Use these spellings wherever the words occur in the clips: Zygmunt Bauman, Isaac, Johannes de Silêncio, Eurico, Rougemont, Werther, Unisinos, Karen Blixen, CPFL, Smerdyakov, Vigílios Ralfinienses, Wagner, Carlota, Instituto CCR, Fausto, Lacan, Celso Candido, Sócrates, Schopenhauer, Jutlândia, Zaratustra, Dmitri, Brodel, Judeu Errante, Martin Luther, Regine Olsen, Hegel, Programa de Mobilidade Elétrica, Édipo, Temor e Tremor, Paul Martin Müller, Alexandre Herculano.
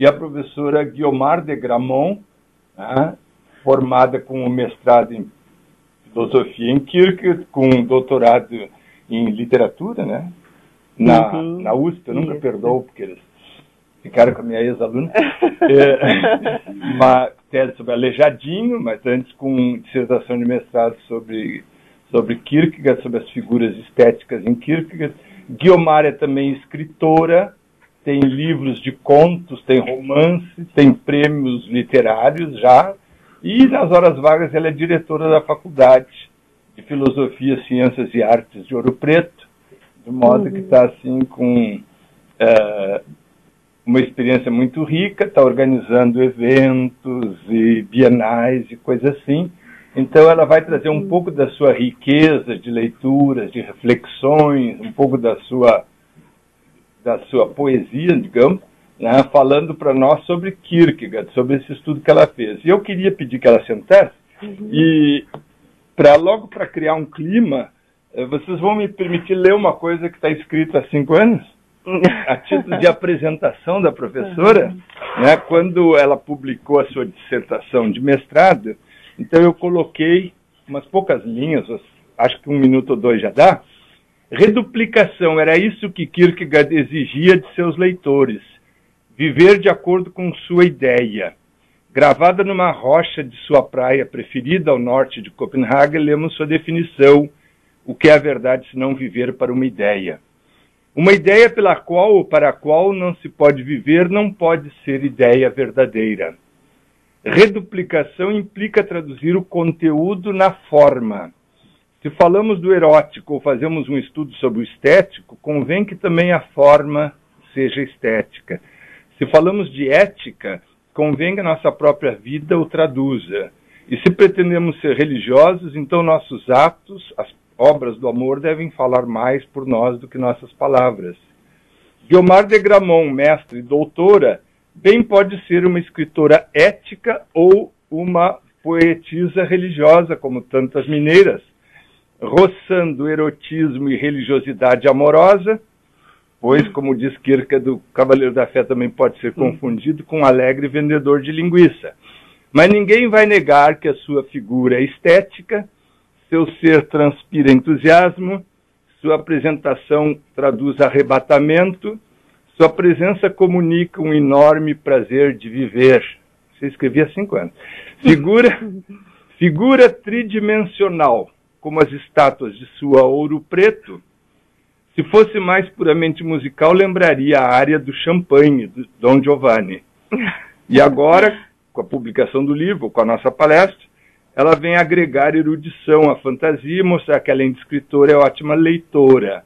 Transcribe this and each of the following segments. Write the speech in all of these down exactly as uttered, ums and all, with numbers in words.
e a professora Guiomar de Grammont, né, formada com um mestrado em filosofia em Kierkegaard, com um doutorado em literatura, né, na, uhum. na U S P, eu nunca Isso. perdoo, porque eles ficaram com a minha ex-aluna, é, uma tese sobre Aleijadinho, mas antes com dissertação de mestrado sobre, sobre Kierkegaard, sobre as figuras estéticas em Kierkegaard. Guiomar é também escritora, tem livros de contos, tem romance, tem prêmios literários já, e nas horas vagas ela é diretora da Faculdade de Filosofia, Ciências e Artes de Ouro Preto, de modo uhum. que está assim com uh, uma experiência muito rica, está organizando eventos e bienais e coisa assim. Então ela vai trazer um pouco da sua riqueza de leituras, de reflexões, um pouco da sua, da sua poesia, digamos, né, falando para nós sobre Kierkegaard, sobre esse estudo que ela fez. E eu queria pedir que ela sentasse, uhum. e pra, logo para criar um clima, vocês vão me permitir ler uma coisa que está escrita há cinco anos, a título de apresentação da professora, uhum. né, quando ela publicou a sua dissertação de mestrado. Então eu coloquei umas poucas linhas, acho que um minuto ou dois já dá. Reduplicação, era isso que Kierkegaard exigia de seus leitores. Viver de acordo com sua ideia. Gravada numa rocha de sua praia preferida ao norte de Copenhague, lemos sua definição. O que é a verdade se não viver para uma ideia? Uma ideia pela qual ou para a qual não se pode viver não pode ser ideia verdadeira. Reduplicação implica traduzir o conteúdo na forma. Se falamos do erótico ou fazemos um estudo sobre o estético, convém que também a forma seja estética. Se falamos de ética, convém que a nossa própria vida o traduza. E se pretendemos ser religiosos, então nossos atos, as obras do amor, devem falar mais por nós do que nossas palavras. Guiomar de Grammont, mestre e doutora, bem pode ser uma escritora ética ou uma poetisa religiosa, como tantas mineiras, roçando erotismo e religiosidade amorosa, pois, como diz Kierkegaard, do Cavaleiro da Fé também pode ser confundido com um alegre vendedor de linguiça. Mas ninguém vai negar que a sua figura é estética, seu ser transpira entusiasmo, sua apresentação traduz arrebatamento, sua presença comunica um enorme prazer de viver. Você escrevia há cinco anos. Figura, figura tridimensional, como as estátuas de sua Ouro Preto. Se fosse mais puramente musical, lembraria a área do champanhe, do Dom Giovanni. E agora, com a publicação do livro, com a nossa palestra, ela vem agregar erudição à fantasia e mostrar que, além de escritora, é ótima leitora.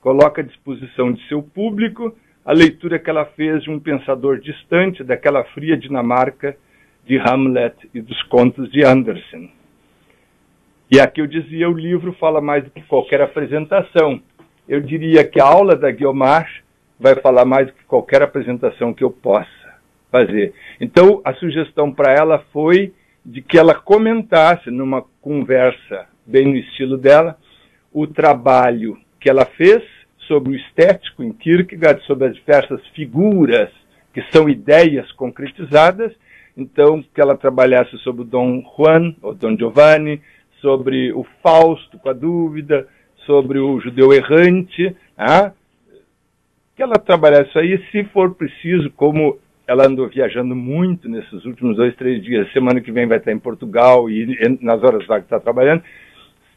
Coloca à disposição de seu público a leitura que ela fez de um pensador distante daquela fria Dinamarca de Hamlet e dos contos de Andersen. E aqui eu dizia, o livro fala mais do que qualquer apresentação. Eu diria que a aula da Guiomar vai falar mais do que qualquer apresentação que eu possa fazer. Então, a sugestão para ela foi de que ela comentasse, numa conversa bem no estilo dela, o trabalho que ela fez sobre o estético em Kierkegaard, sobre as diversas figuras que são ideias concretizadas. Então, que ela trabalhasse sobre o Dom Juan, ou Dom Giovanni, sobre o Fausto, com a dúvida, sobre o Judeu Errante, ah, que ela trabalhasse isso aí, se for preciso, como ela andou viajando muito nesses últimos dois, três dias, semana que vem vai estar em Portugal e nas horas vagas está trabalhando.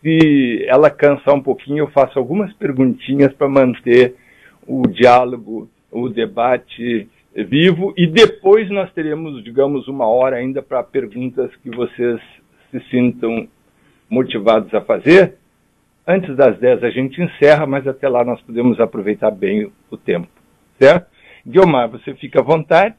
Se ela cansar um pouquinho, eu faço algumas perguntinhas para manter o diálogo, o debate vivo. E depois nós teremos, digamos, uma hora ainda para perguntas que vocês se sintam motivados a fazer. Antes das dez a gente encerra, mas até lá nós podemos aproveitar bem o tempo, certo? Guiomar, você fica à vontade,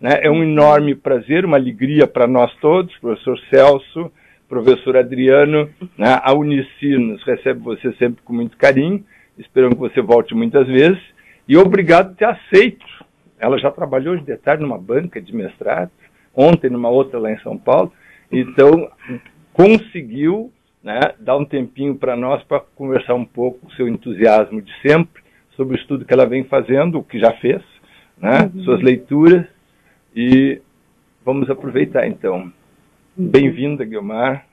né? É um enorme prazer, uma alegria para nós todos, professor Celso, professor Adriano, né? A Unisinos recebe você sempre com muito carinho, esperando que você volte muitas vezes, e obrigado por ter aceito. Ela já trabalhou de detalhe numa banca de mestrado, ontem numa outra lá em São Paulo, então conseguiu, né, dar um tempinho para nós para conversar um pouco com o seu entusiasmo de sempre, sobre o estudo que ela vem fazendo, o que já fez, né, uhum. suas leituras, E vamos aproveitar, então. Bem-vinda, Guiomar.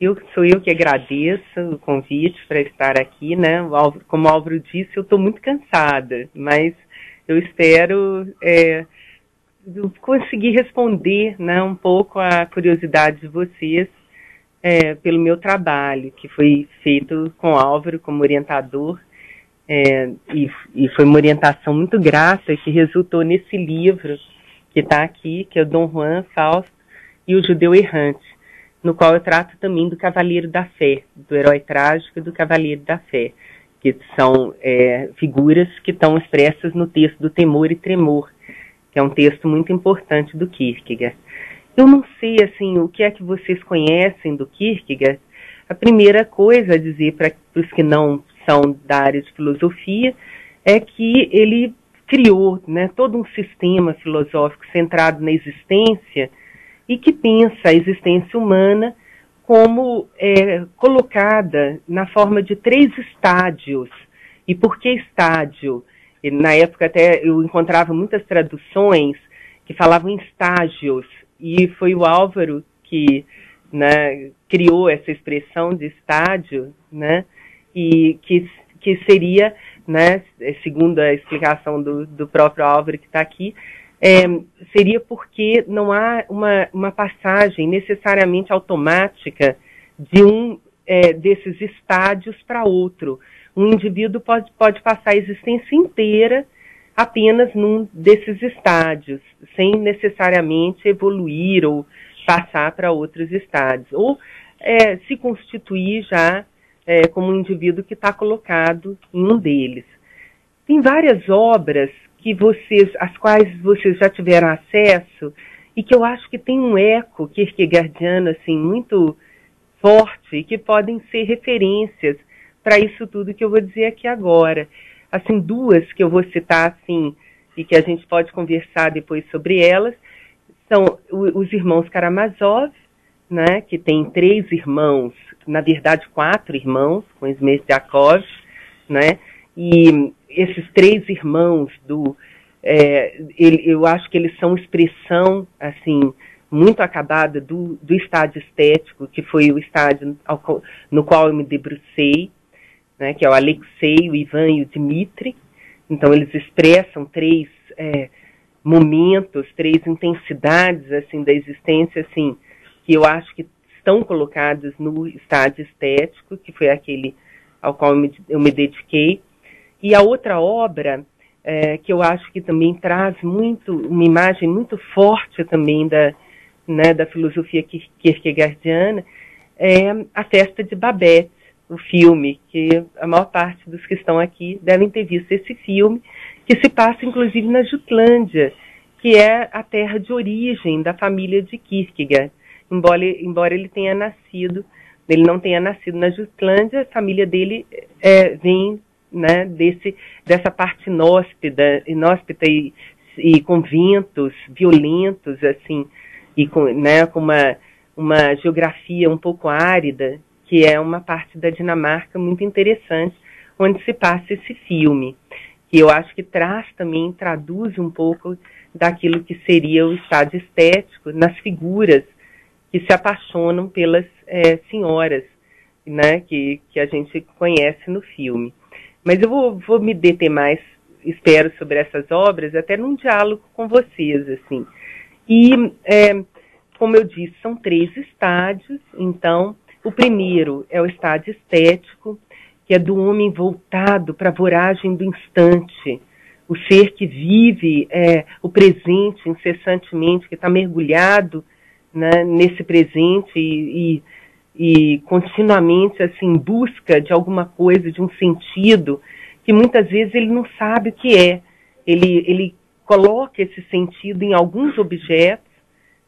Eu, sou eu que agradeço o convite para estar aqui, né? Como o Álvaro disse, eu estou muito cansada, mas eu espero é, conseguir responder, né, um pouco a curiosidade de vocês é, pelo meu trabalho, que foi feito com o Álvaro como orientador, é, e, e foi uma orientação muito grata que resultou nesse livro que está aqui, que é o Dom Juan, Fausto e o Judeu Errante, no qual eu trato também do Cavaleiro da Fé, do herói trágico e do Cavaleiro da Fé, que são é, figuras que estão expressas no texto do Temor e Tremor, que é um texto muito importante do Kierkegaard. Eu não sei, assim, o que é que vocês conhecem do Kierkegaard. A primeira coisa a dizer para os que não são da área de filosofia é que ele criou, né, todo um sistema filosófico centrado na existência, e que pensa a existência humana como é, colocada na forma de três estádios. E por que estádio? Na época até eu encontrava muitas traduções que falavam em estágios, e foi o Álvaro que, né, criou essa expressão de estádio, né, e que, que seria, né, segundo a explicação do, do próprio Álvaro que está aqui, É, seria porque não há uma, uma passagem necessariamente automática de um é, desses estádios para outro. Um indivíduo pode, pode passar a existência inteira apenas num desses estádios, sem necessariamente evoluir ou passar para outros estádios, ou é, se constituir já é, como um indivíduo que está colocado em um deles. Tem várias obras que vocês, as quais vocês já tiveram acesso, e que eu acho que tem um eco kierkegaardiano assim, muito forte, que podem ser referências para isso tudo que eu vou dizer aqui agora. Assim, duas que eu vou citar assim, e que a gente pode conversar depois sobre elas, são os irmãos Karamazov, né, que tem três irmãos, na verdade quatro irmãos, com Smerdyakov, né, e esses três irmãos, do, é, ele, eu acho que eles são expressão assim, muito acabada do, do estádio estético, que foi o estádio ao, no qual eu me debrucei, né, que é o Alexei, o Ivan e o Dmitri. Então, eles expressam três é, momentos, três intensidades assim, da existência, assim, que eu acho que estão colocadas no estádio estético, que foi aquele ao qual eu me, eu me dediquei. E a outra obra, é, que eu acho que também traz muito, uma imagem muito forte também da, né, da filosofia kierkegaardiana, é A Festa de Babette, o filme, que a maior parte dos que estão aqui devem ter visto esse filme, que se passa inclusive na Jutlândia, que é a terra de origem da família de Kierkegaard. Embora, embora ele tenha nascido, ele não tenha nascido na Jutlândia, a família dele é, vem... Né, desse, dessa parte inóspita, inóspita e, e conventos violentos, assim, e com, né, com uma, uma geografia um pouco árida, que é uma parte da Dinamarca muito interessante, onde se passa esse filme, que eu acho que traz também, traduz um pouco daquilo que seria o estado estético nas figuras que se apaixonam pelas é, senhoras, né, que, que a gente conhece no filme. Mas eu vou, vou me deter mais, espero, sobre essas obras, até num diálogo com vocês, assim. E, é, como eu disse, são três estádios. Então, o primeiro é o estádio estético, que é do homem voltado para a voragem do instante, o ser que vive é, o presente incessantemente, que está mergulhado, né, nesse presente e... e e continuamente assim, em busca de alguma coisa, de um sentido, que muitas vezes ele não sabe o que é. Ele, ele coloca esse sentido em alguns objetos,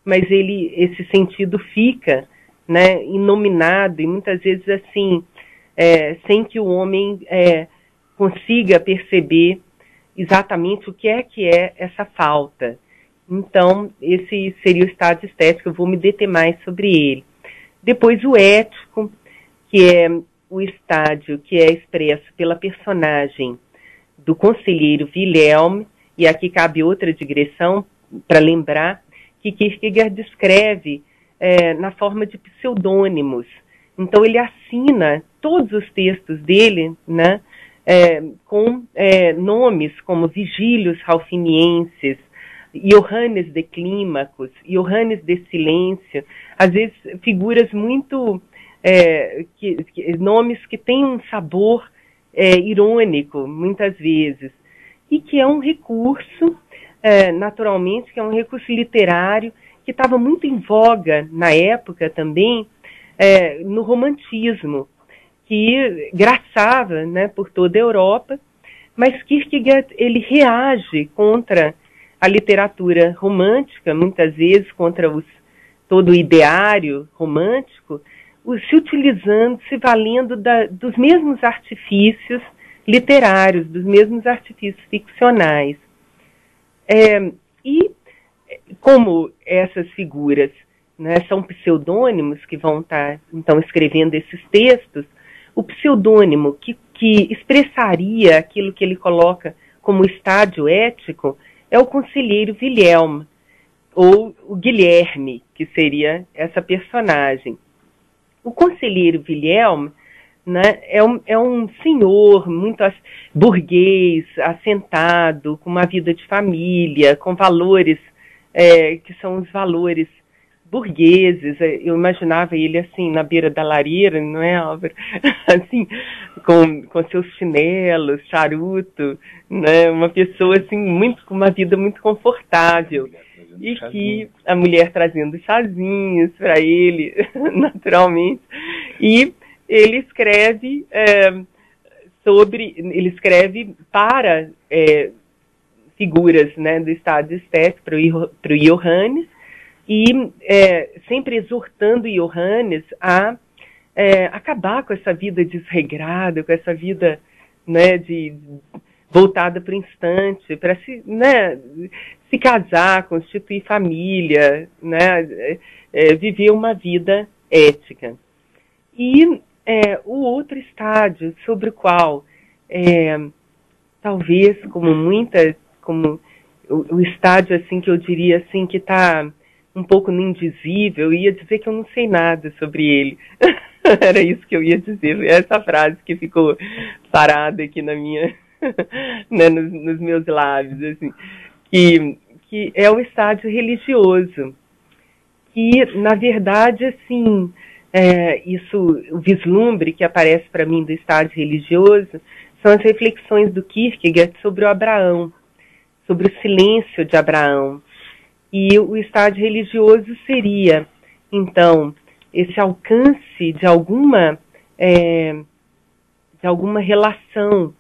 mas ele, esse sentido fica, né, inominado, e muitas vezes assim, é, sem que o homem é, consiga perceber exatamente o que é que é essa falta. Então, esse seria o estado estético, eu vou me deter mais sobre ele. Depois o ético, que é o estádio que é expresso pela personagem do conselheiro Wilhelm, e aqui cabe outra digressão, para lembrar que Kierkegaard descreve é, na forma de pseudônimos. Então ele assina todos os textos dele, né, é, com é, nomes como Vigílios Ralfinienses, Johannes de Clímacos, Johannes de Silêncio, às vezes figuras muito... É, que, que, nomes que têm um sabor é, irônico, muitas vezes, e que é um recurso, é, naturalmente, que é um recurso literário que estava muito em voga na época também, é, no romantismo, que graçava, né, por toda a Europa, mas Kierkegaard ele reage contra a literatura romântica, muitas vezes contra os, todo o ideário romântico, se utilizando, se valendo da, dos mesmos artifícios literários, dos mesmos artifícios ficcionais. É, e como essas figuras, né, são pseudônimos que vão estar, então, escrevendo esses textos, o pseudônimo que, que expressaria aquilo que ele coloca como estádio ético é o Conselheiro Wilhelm, ou o Guilherme, que seria essa personagem. O Conselheiro Wilhelm, né, é, um, é um senhor muito burguês, assentado, com uma vida de família, com valores é, que são os valores burgueses. Eu imaginava ele assim, na beira da lareira, não é, Álvaro? Assim, com, com seus chinelos, charuto, né, uma pessoa assim, muito, com uma vida muito confortável. E que a mulher trazendo chazinhos para ele, naturalmente. E ele escreve é, sobre, ele escreve para é, figuras, né, do estado estético, para o Johannes, e é, sempre exortando Johannes a é, acabar com essa vida desregrada, com essa vida, né, de, voltada para o instante, para se, né, se casar, constituir família, né, é, viver uma vida ética. E é, o outro estádio sobre o qual, é, talvez, como muita, como o, o estádio assim que eu diria assim que está um pouco no indizível, eu ia dizer que eu não sei nada sobre ele. Era isso que eu ia dizer, essa frase que ficou parada aqui na minha... né, nos, nos meus lábios, assim, que, que é o estádio religioso, que, na verdade, assim, é, isso, o vislumbre que aparece para mim do estádio religioso são as reflexões do Kierkegaard sobre o Abraão, sobre o silêncio de Abraão. E o estádio religioso seria, então, esse alcance de alguma, é, de alguma relação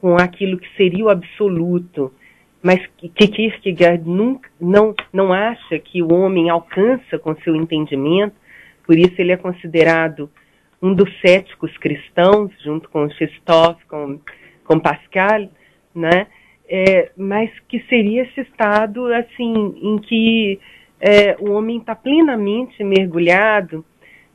com aquilo que seria o absoluto, mas que Kierkegaard nunca, não, não acha que o homem alcança com seu entendimento, por isso ele é considerado um dos céticos cristãos, junto com Christophe, com, com Pascal, né? É, mas que seria esse estado assim, em que é, o homem está plenamente mergulhado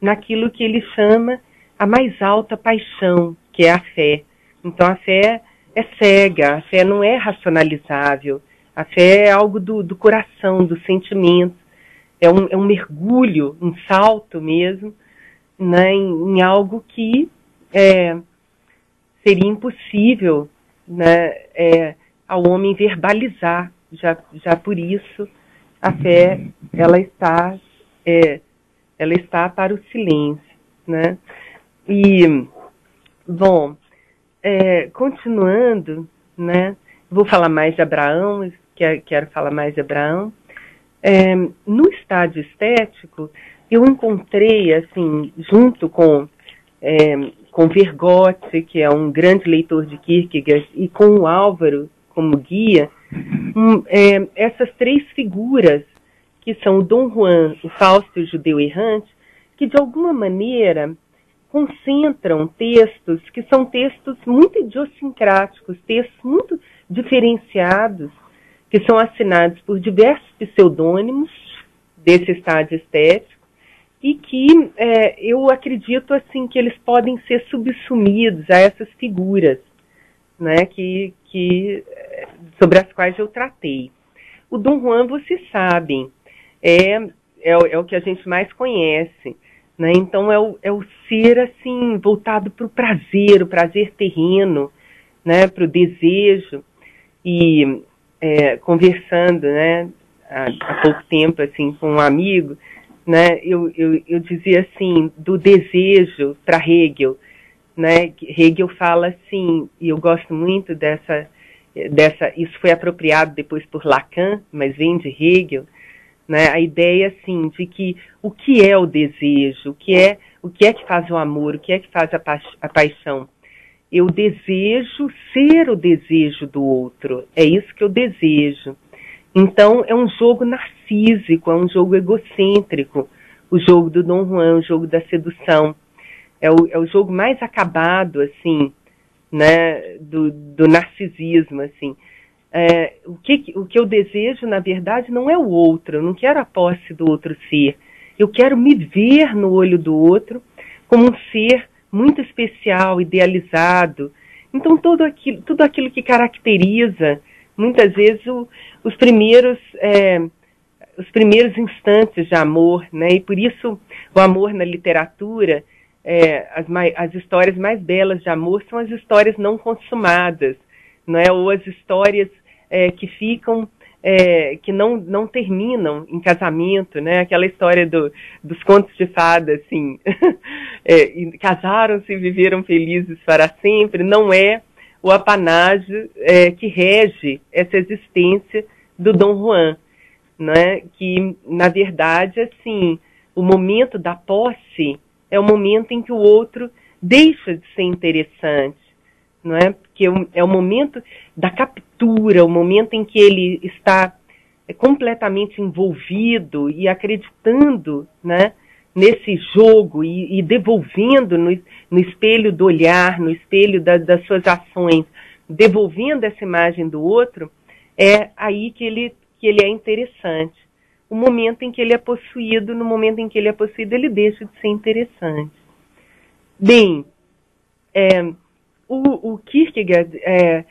naquilo que ele chama a mais alta paixão, que é a fé. Então a fé é cega, a fé não é racionalizável, a fé é algo do, do coração, do sentimento, é um, é um mergulho, um salto mesmo, né, em, em algo que é, seria impossível, né, é, ao homem verbalizar, já, já por isso a fé ela está, é, ela está para o silêncio, né? E, bom... É, continuando, né, vou falar mais de Abraão, quero, quero falar mais de Abraão. É, no estádio estético, eu encontrei, assim, junto com, é, com Vergote, que é um grande leitor de Kierkegaard, e com o Álvaro como guia, um, é, essas três figuras, que são o Dom Juan, o Fausto e o Judeu Errante, que de alguma maneira... concentram textos que são textos muito idiosincráticos, textos muito diferenciados, que são assinados por diversos pseudônimos desse estádio estético e que é, eu acredito assim, que eles podem ser subsumidos a essas figuras, né, que, que, sobre as quais eu tratei. O Dom Juan, vocês sabem, é, é, é o que a gente mais conhece, né? Então é o, é o ser assim voltado para o prazer, o prazer terreno, né? Para o desejo. E é, conversando, né, há, há pouco tempo assim com um amigo, né, eu, eu, eu dizia assim, do desejo para Hegel, né, Hegel fala assim, e eu gosto muito dessa, dessa, isso foi apropriado depois por Lacan, mas vem de Hegel, né, a ideia assim de que o que é o desejo, o que é, o que é que faz o amor, o que é que faz a, pa a paixão? Eu desejo ser o desejo do outro, é isso que eu desejo. Então, é um jogo narcísico, é um jogo egocêntrico, o jogo do Dom Juan, o jogo da sedução. É o, é o jogo mais acabado, assim, né, do, do narcisismo, assim. É, o, que, o que eu desejo, na verdade, não é o outro, eu não quero a posse do outro ser. Eu quero me ver no olho do outro como um ser muito especial, idealizado. Então, tudo aquilo, tudo aquilo que caracteriza muitas vezes o, os primeiros é, os primeiros instantes de amor, né? E por isso o amor na literatura, é, as, as histórias mais belas de amor são as histórias não consumadas, não é? Ou as histórias é, que ficam, é, que não, não terminam em casamento, né? Aquela história do, dos contos de fada, assim, é, casaram-se e viveram felizes para sempre, não é o apanágio é, que rege essa existência do Dom Juan, né? Que, na verdade, assim, o momento da posse é o momento em que o outro deixa de ser interessante, não é? Porque é o momento da captura, o momento em que ele está completamente envolvido e acreditando, né, nesse jogo e, e devolvendo no, no espelho do olhar, no espelho da, das suas ações, devolvendo essa imagem do outro, é aí que ele, que ele é interessante. O momento em que ele é possuído, no momento em que ele é possuído, ele deixa de ser interessante. Bem, é, o, o Kierkegaard é,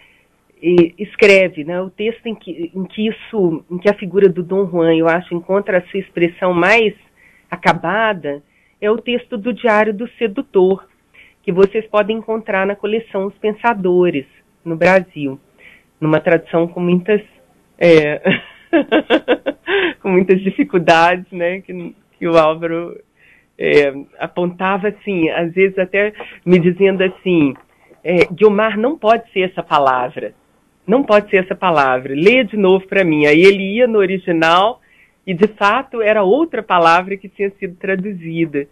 escreve, né, o texto em que, em que isso, em que a figura do Dom Juan, eu acho, encontra a sua expressão mais acabada, é o texto do Diário do Sedutor, que vocês podem encontrar na coleção Os Pensadores, no Brasil, numa tradução com muitas, é, com muitas dificuldades, né, que, que o Álvaro é, apontava, assim, às vezes até me dizendo assim, é, Guiomar, não pode ser essa palavra, não pode ser essa palavra, leia de novo para mim. Aí ele ia no original, e, de fato, era outra palavra que tinha sido traduzida,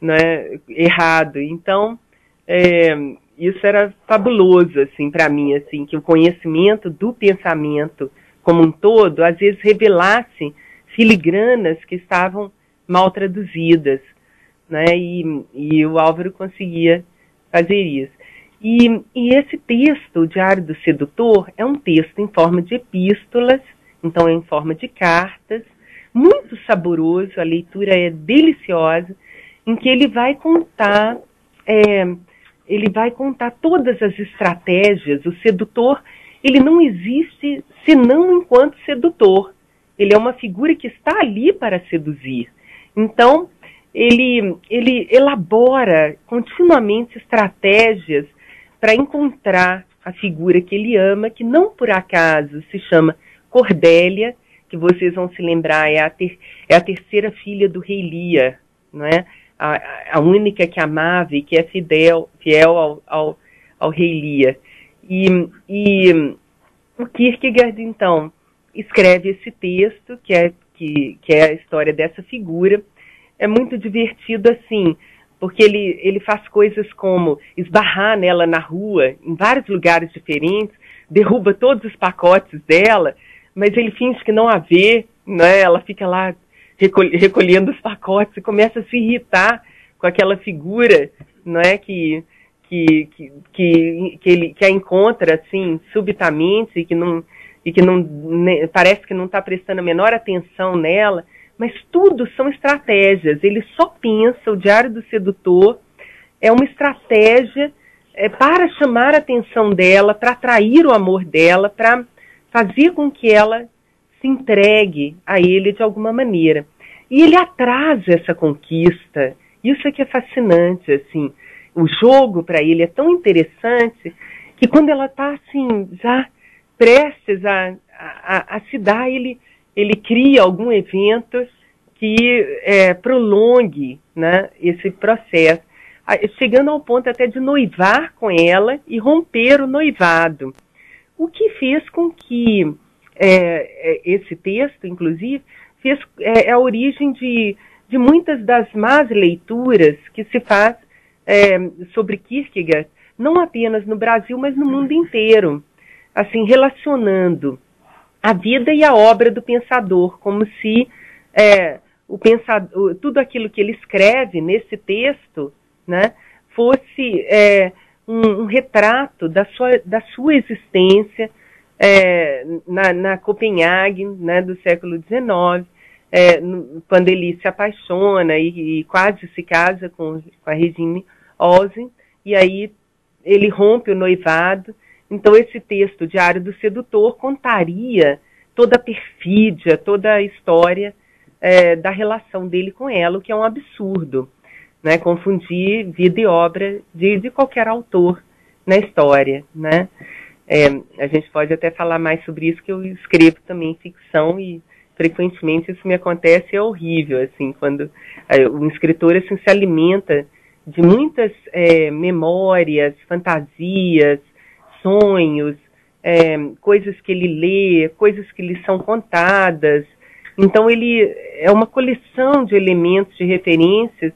né, errado. Então, é, isso era fabuloso, assim, para mim, assim, que o conhecimento do pensamento como um todo, às vezes, revelasse filigranas que estavam mal traduzidas, né, e, e o Álvaro conseguia fazer isso. E, e esse texto, o Diário do Sedutor, é um texto em forma de epístolas, então é em forma de cartas, muito saboroso, a leitura é deliciosa, em que ele vai contar, é, ele vai contar todas as estratégias. O sedutor, ele não existe senão enquanto sedutor. Ele é uma figura que está ali para seduzir. Então, ele, ele elabora continuamente estratégias para encontrar a figura que ele ama, que não por acaso se chama Cordélia, que vocês vão se lembrar, é a, ter, é a terceira filha do rei Lia, não é? A, a única que amava e que é fidel, fiel ao, ao, ao rei Lia. E, e o Kierkegaard, então, escreve esse texto, que é, que, que é a história dessa figura. É muito divertido, assim, porque ele, ele faz coisas como esbarrar nela na rua, em vários lugares diferentes, derruba todos os pacotes dela, mas ele finge que não a vê, né? Ela fica lá recolhendo os pacotes e começa a se irritar com aquela figura, né? que, que, que, que, que, ele, que a encontra assim, subitamente, e que, não, e que não, né, parece que não está prestando a menor atenção nela, mas tudo são estratégias. Ele só pensa, o Diário do Sedutor é uma estratégia é, para chamar a atenção dela, para atrair o amor dela, para fazer com que ela se entregue a ele de alguma maneira. E ele atrasa essa conquista. Isso é que é fascinante, assim. O jogo para ele é tão interessante que quando ela está assim, já prestes a, a, a se dar, ele, ele cria algum evento que é, prolongue, né, esse processo, chegando ao ponto até de noivar com ela e romper o noivado. O que fez com que é, esse texto, inclusive, fez, é, é a origem de, de muitas das más leituras que se faz É, sobre Kierkegaard, não apenas no Brasil, mas no mundo inteiro, assim, relacionando a vida e a obra do pensador, como se é, o pensador, tudo aquilo que ele escreve nesse texto, né, fosse é, um, um retrato da sua, da sua existência é, na, na Copenhague, né, do século dezenove, É, quando ele se apaixona e, e quase se casa com, com a Regine Olsen, e aí ele rompe o noivado. Então esse texto, Diário do Sedutor, contaria toda a perfídia, toda a história é, da relação dele com ela, o que é um absurdo, né? Confundir vida e obra de, de qualquer autor na história, né? É, a gente pode até falar mais sobre isso, que eu escrevo também ficção e frequentemente isso me acontece, é horrível, assim, quando um escritor assim, se alimenta de muitas é, memórias, fantasias, sonhos, é, coisas que ele lê, coisas que lhe são contadas. Então ele é uma coleção de elementos, de referências,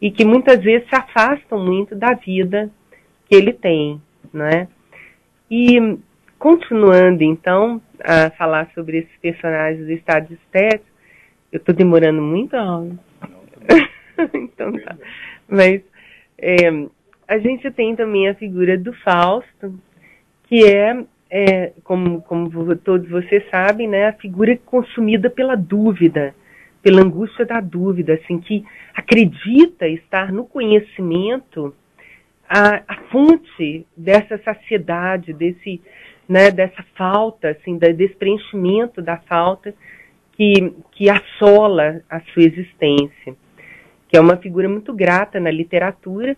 e que muitas vezes se afastam muito da vida que ele tem, né? E continuando, então, a falar sobre esses personagens do estado estético, eu estou demorando muito a aula. Não, então tá. Mas é, a gente tem também a figura do Fausto, que é, é como, como todos vocês sabem, né, a figura consumida pela dúvida, pela angústia da dúvida, assim, que acredita estar no conhecimento a, a fonte dessa saciedade, desse... Né, dessa falta, assim, desse preenchimento da falta que, que assola a sua existência, que é uma figura muito grata na literatura,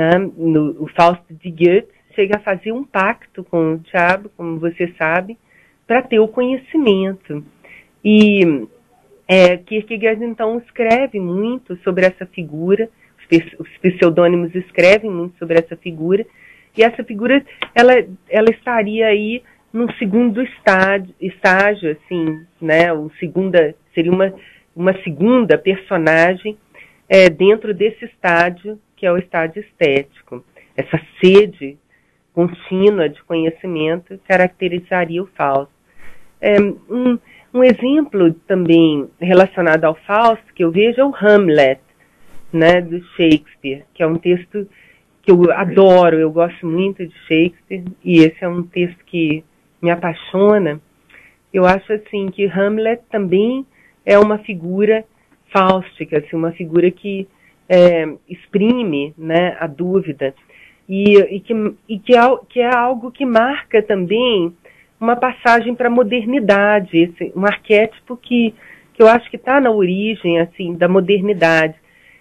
né, no, o Fausto de Goethe chega a fazer um pacto com o diabo, como você sabe, para ter o conhecimento. E é, Kierkegaard, então, escreve muito sobre essa figura, os pseudônimos escrevem muito sobre essa figura, e essa figura, ela, ela estaria aí num segundo estágio, estágio assim, né, um segunda, seria uma, uma segunda personagem é, dentro desse estágio, que é o estágio estético. Essa sede contínua de conhecimento caracterizaria o Fausto. É, um, um exemplo também relacionado ao Fausto que eu vejo é o Hamlet, né, do Shakespeare, que é um texto que eu adoro, eu gosto muito de Shakespeare, e esse é um texto que me apaixona. Eu acho, assim, que Hamlet também é uma figura fáustica, assim, uma figura que é, exprime, né, a dúvida, e, e, que, e que, é, que é algo que marca também uma passagem para a modernidade, esse, um arquétipo que, que eu acho que está na origem, assim, da modernidade,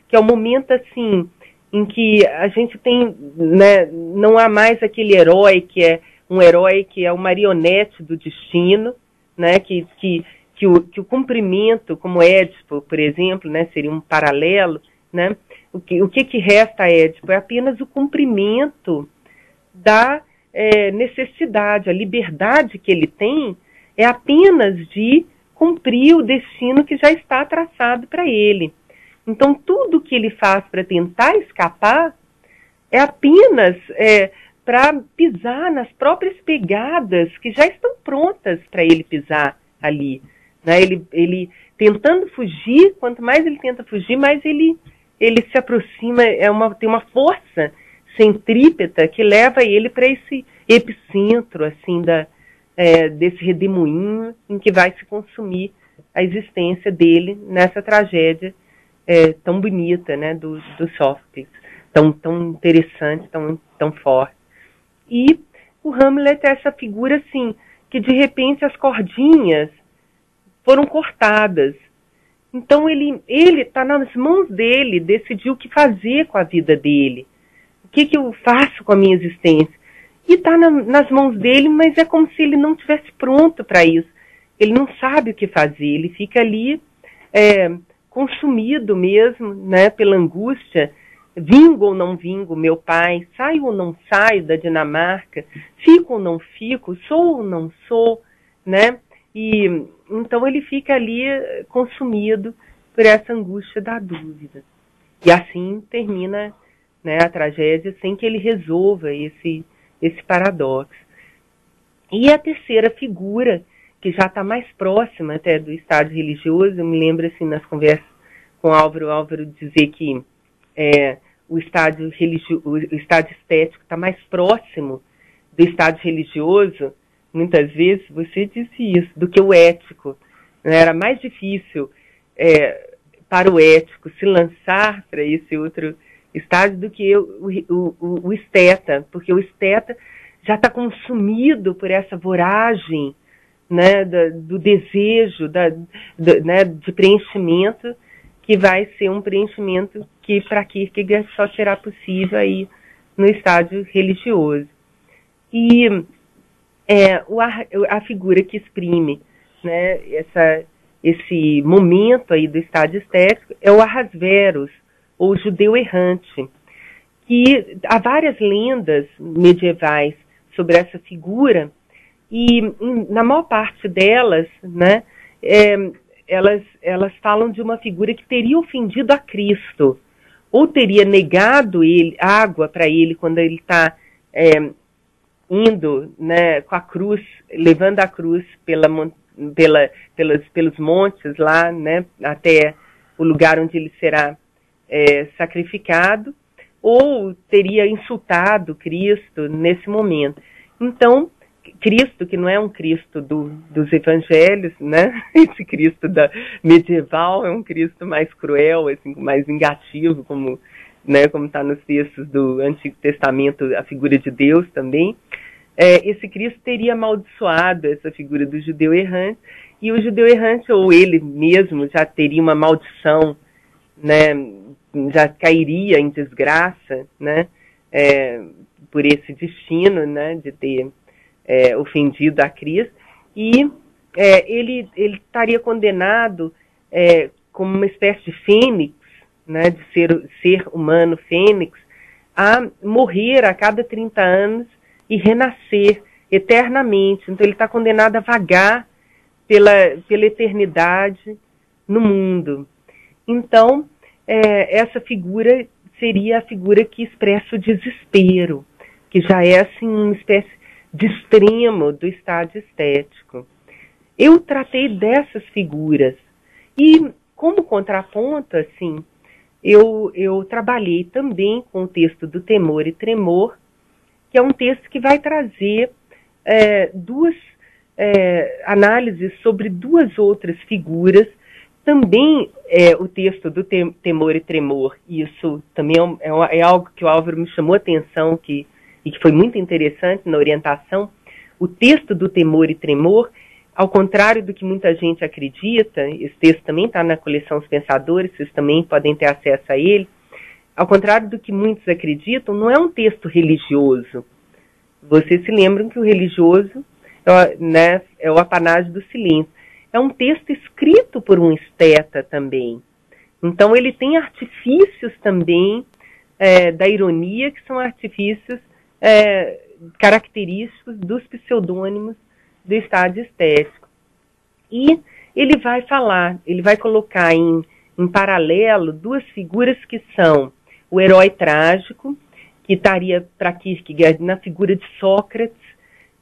que é o momento, assim, em que a gente tem, né, não há mais aquele herói que é um herói que é o marionete do destino, né, que, que, que, o, que o cumprimento, como Édipo, por exemplo, né, seria um paralelo, né, o, que, o que, que resta a Édipo? É apenas o cumprimento da é, necessidade, a liberdade que ele tem é apenas de cumprir o destino que já está traçado para ele. Então, tudo que ele faz para tentar escapar é apenas é, para pisar nas próprias pegadas que já estão prontas para ele pisar ali, né? Ele, ele tentando fugir, quanto mais ele tenta fugir, mais ele, ele se aproxima, é uma, tem uma força centrípeta que leva ele para esse epicentro, assim, da, é, desse redemoinho em que vai se consumir a existência dele nessa tragédia É, tão bonita, né, do, do Sócrates, tão, tão interessante, tão, tão forte. E o Hamlet é essa figura, assim, que de repente as cordinhas foram cortadas. Então ele ele está nas mãos dele decidir o que fazer com a vida dele, o que, que eu faço com a minha existência. E está na, nas mãos dele, mas é como se ele não estivesse pronto para isso. Ele não sabe o que fazer, ele fica ali é, consumido mesmo, né, pela angústia. Vingo ou não vingo meu pai, saio ou não saio da Dinamarca, fico ou não fico, sou ou não sou, né? E então ele fica ali consumido por essa angústia da dúvida. E assim termina, né, a tragédia sem que ele resolva esse, esse paradoxo. E a terceira figura, que já está mais próxima até do estado religioso, eu me lembro assim nas conversas com Álvaro, Álvaro dizer que é, o estádio religio, o estádio estético está mais próximo do estádio religioso, muitas vezes você disse isso, do que o ético. Né? Era mais difícil é, para o ético se lançar para esse outro estádio do que o, o, o, o esteta, porque o esteta já está consumido por essa voragem, né, da, do desejo, da, do, né, de preenchimento, que vai ser um preenchimento que para Kierkegaard só será possível aí no estádio religioso. E é, o, a figura que exprime, né, essa, esse momento aí do estádio estético é o Ahasverus, ou Judeu Errante, que há várias lendas medievais sobre essa figura, e na maior parte delas, né, é, elas, elas falam de uma figura que teria ofendido a Cristo, ou teria negado ele, água para ele quando ele está é, indo, né, com a cruz, levando a cruz pela, pela, pelas, pelos montes lá, né, até o lugar onde ele será é, sacrificado, ou teria insultado Cristo nesse momento. Então, Cristo, que não é um Cristo do, dos evangelhos, né? Esse Cristo da medieval é um Cristo mais cruel, assim, mais vingativo, como, né, como está nos textos do Antigo Testamento, a figura de Deus também. É, esse Cristo teria amaldiçoado essa figura do judeu errante, e o judeu errante, ou ele mesmo, já teria uma maldição, né? Já cairia em desgraça, né? É, por esse destino, né, de ter É, ofendido a Cristo, e é, ele, ele estaria condenado é, como uma espécie de fênix, né, de ser, ser humano fênix, a morrer a cada trinta anos e renascer eternamente. Então ele está condenado a vagar pela, pela eternidade no mundo. Então é, essa figura seria a figura que expressa o desespero, que já é assim uma espécie de extremo do estádio estético. Eu tratei dessas figuras e, como contraponto, assim, eu, eu trabalhei também com o texto do Temor e Tremor, que é um texto que vai trazer é, duas é, análises sobre duas outras figuras. Também é, o texto do Temor e Tremor, isso também é, é algo que o Álvaro me chamou a atenção, que e que foi muito interessante na orientação. O texto do Temor e Tremor, ao contrário do que muita gente acredita, esse texto também está na coleção Os Pensadores, vocês também podem ter acesso a ele, ao contrário do que muitos acreditam, não é um texto religioso. Vocês se lembram que o religioso é, né, é o apanágio do silêncio. É um texto escrito por um esteta também. Então ele tem artifícios também é, da ironia, que são artifícios É, característicos dos pseudônimos do estádio estético. E ele vai falar, ele vai colocar em, em paralelo duas figuras que são o herói trágico, que estaria para Kierkegaard na figura de Sócrates,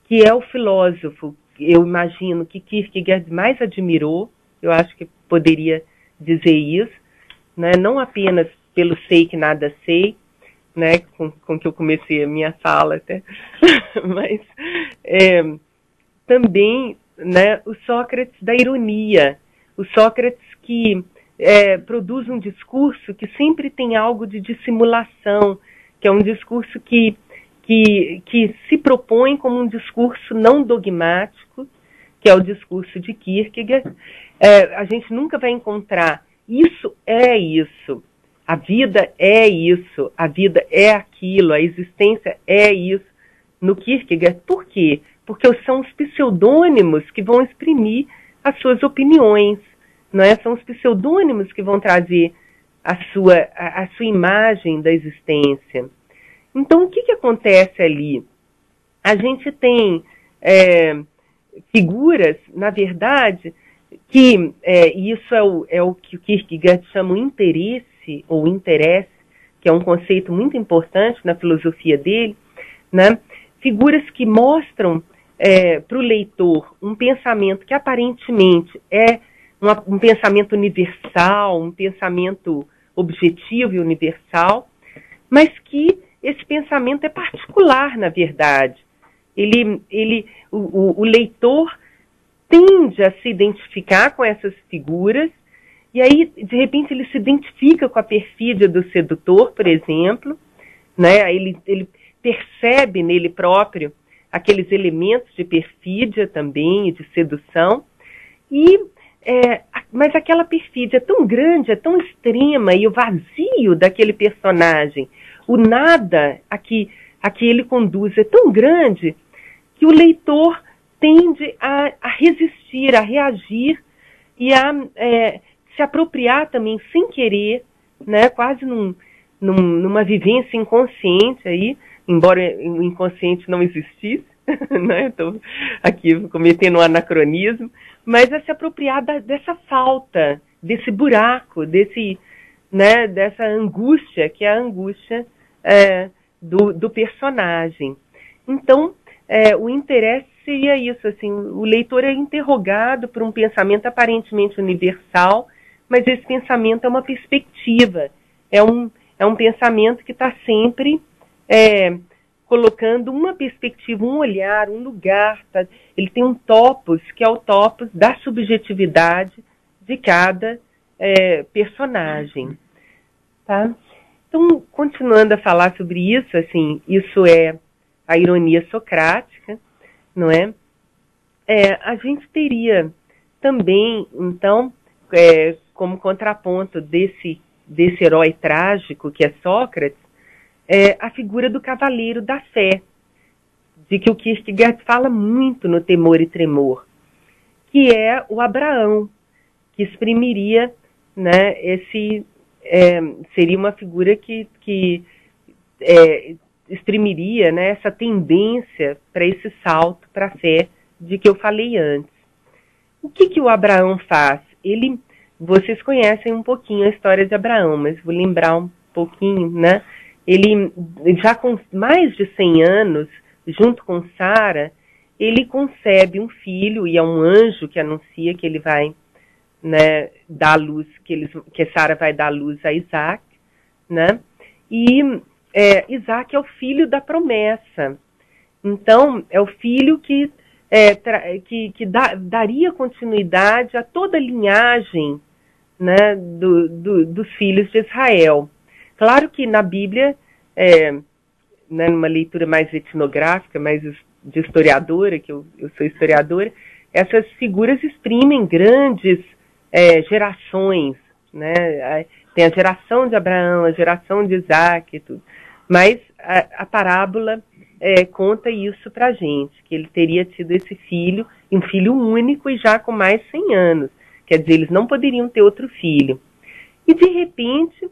que é o filósofo, eu imagino, que Kierkegaard mais admirou, eu acho que poderia dizer isso, né? Não apenas pelo sei que nada sei, né, com, com que eu comecei a minha fala até, mas é, também, né, o Sócrates da ironia, o Sócrates que é, produz um discurso que sempre tem algo de dissimulação, que é um discurso que, que, que se propõe como um discurso não dogmático, que é o discurso de Kierkegaard, É, a gente nunca vai encontrar. Isso é isso. A vida é isso, a vida é aquilo, a existência é isso. No Kierkegaard, por quê? Porque são os pseudônimos que vão exprimir as suas opiniões, não é? São os pseudônimos que vão trazer a sua, a, a sua imagem da existência. Então, o que, que acontece ali? A gente tem é, figuras, na verdade, que é, isso é o, é o que o Kierkegaard chama o interesse, ou interesse, que é um conceito muito importante na filosofia dele, né? Figuras que mostram é, para o leitor um pensamento que aparentemente é uma, um pensamento universal, um pensamento objetivo e universal, mas que esse pensamento é particular, na verdade. Ele, ele, o, o, o leitor tende a se identificar com essas figuras. E aí, de repente, ele se identifica com a perfídia do sedutor, por exemplo, né? ele, ele percebe nele próprio aqueles elementos de perfídia também, de sedução, e, é, mas aquela perfídia é tão grande, é tão extrema, e o vazio daquele personagem, o nada a que, a que ele conduz é tão grande que o leitor tende a, a resistir, a reagir e a... É, se apropriar também sem querer, né, quase num, num, numa vivência inconsciente aí, embora o inconsciente não existisse, né, estou aqui cometendo um anacronismo, mas é se apropriar da, dessa falta, desse buraco, desse, né, dessa angústia, que é a angústia é, do, do personagem. Então, é, o interesse seria isso, assim, o leitor é interrogado por um pensamento aparentemente universal, mas esse pensamento é uma perspectiva, é um, é um pensamento que está sempre é, colocando uma perspectiva, um olhar, um lugar. Tá? Ele tem um topos, que é o topos da subjetividade de cada é, personagem. Tá? Então, continuando a falar sobre isso, assim, isso é a ironia socrática, não é? É a gente teria também, então... É, como contraponto desse, desse herói trágico que é Sócrates, é a figura do cavaleiro da fé, de que o Kierkegaard fala muito no Temor e Tremor, que é o Abraão, que exprimiria, né, esse, é, seria uma figura que, que é, exprimiria, né, essa tendência para esse salto para a fé de que eu falei antes. O que, que o Abraão faz? Ele, vocês conhecem um pouquinho a história de Abraão, mas vou lembrar um pouquinho, né? Ele, já com mais de cem anos, junto com Sara, ele concebe um filho, e é um anjo que anuncia que ele vai, né, dar luz, que, eles, que Sara vai dar luz a Isaac, né? E é, Isaac é o filho da promessa. Então, é o filho que... É, que, que da, daria continuidade a toda a linhagem, né, do, do, dos filhos de Israel. Claro que na Bíblia, é, né, numa leitura mais etnográfica, mais de historiadora, que eu, eu sou historiadora, essas figuras exprimem grandes é, gerações, né? Tem a geração de Abraão, a geração de Isaac e tudo. Mas a, a parábola... É, conta isso pra gente, que ele teria tido esse filho, um filho único e já com mais de cem anos. Quer dizer, eles não poderiam ter outro filho. E de repente,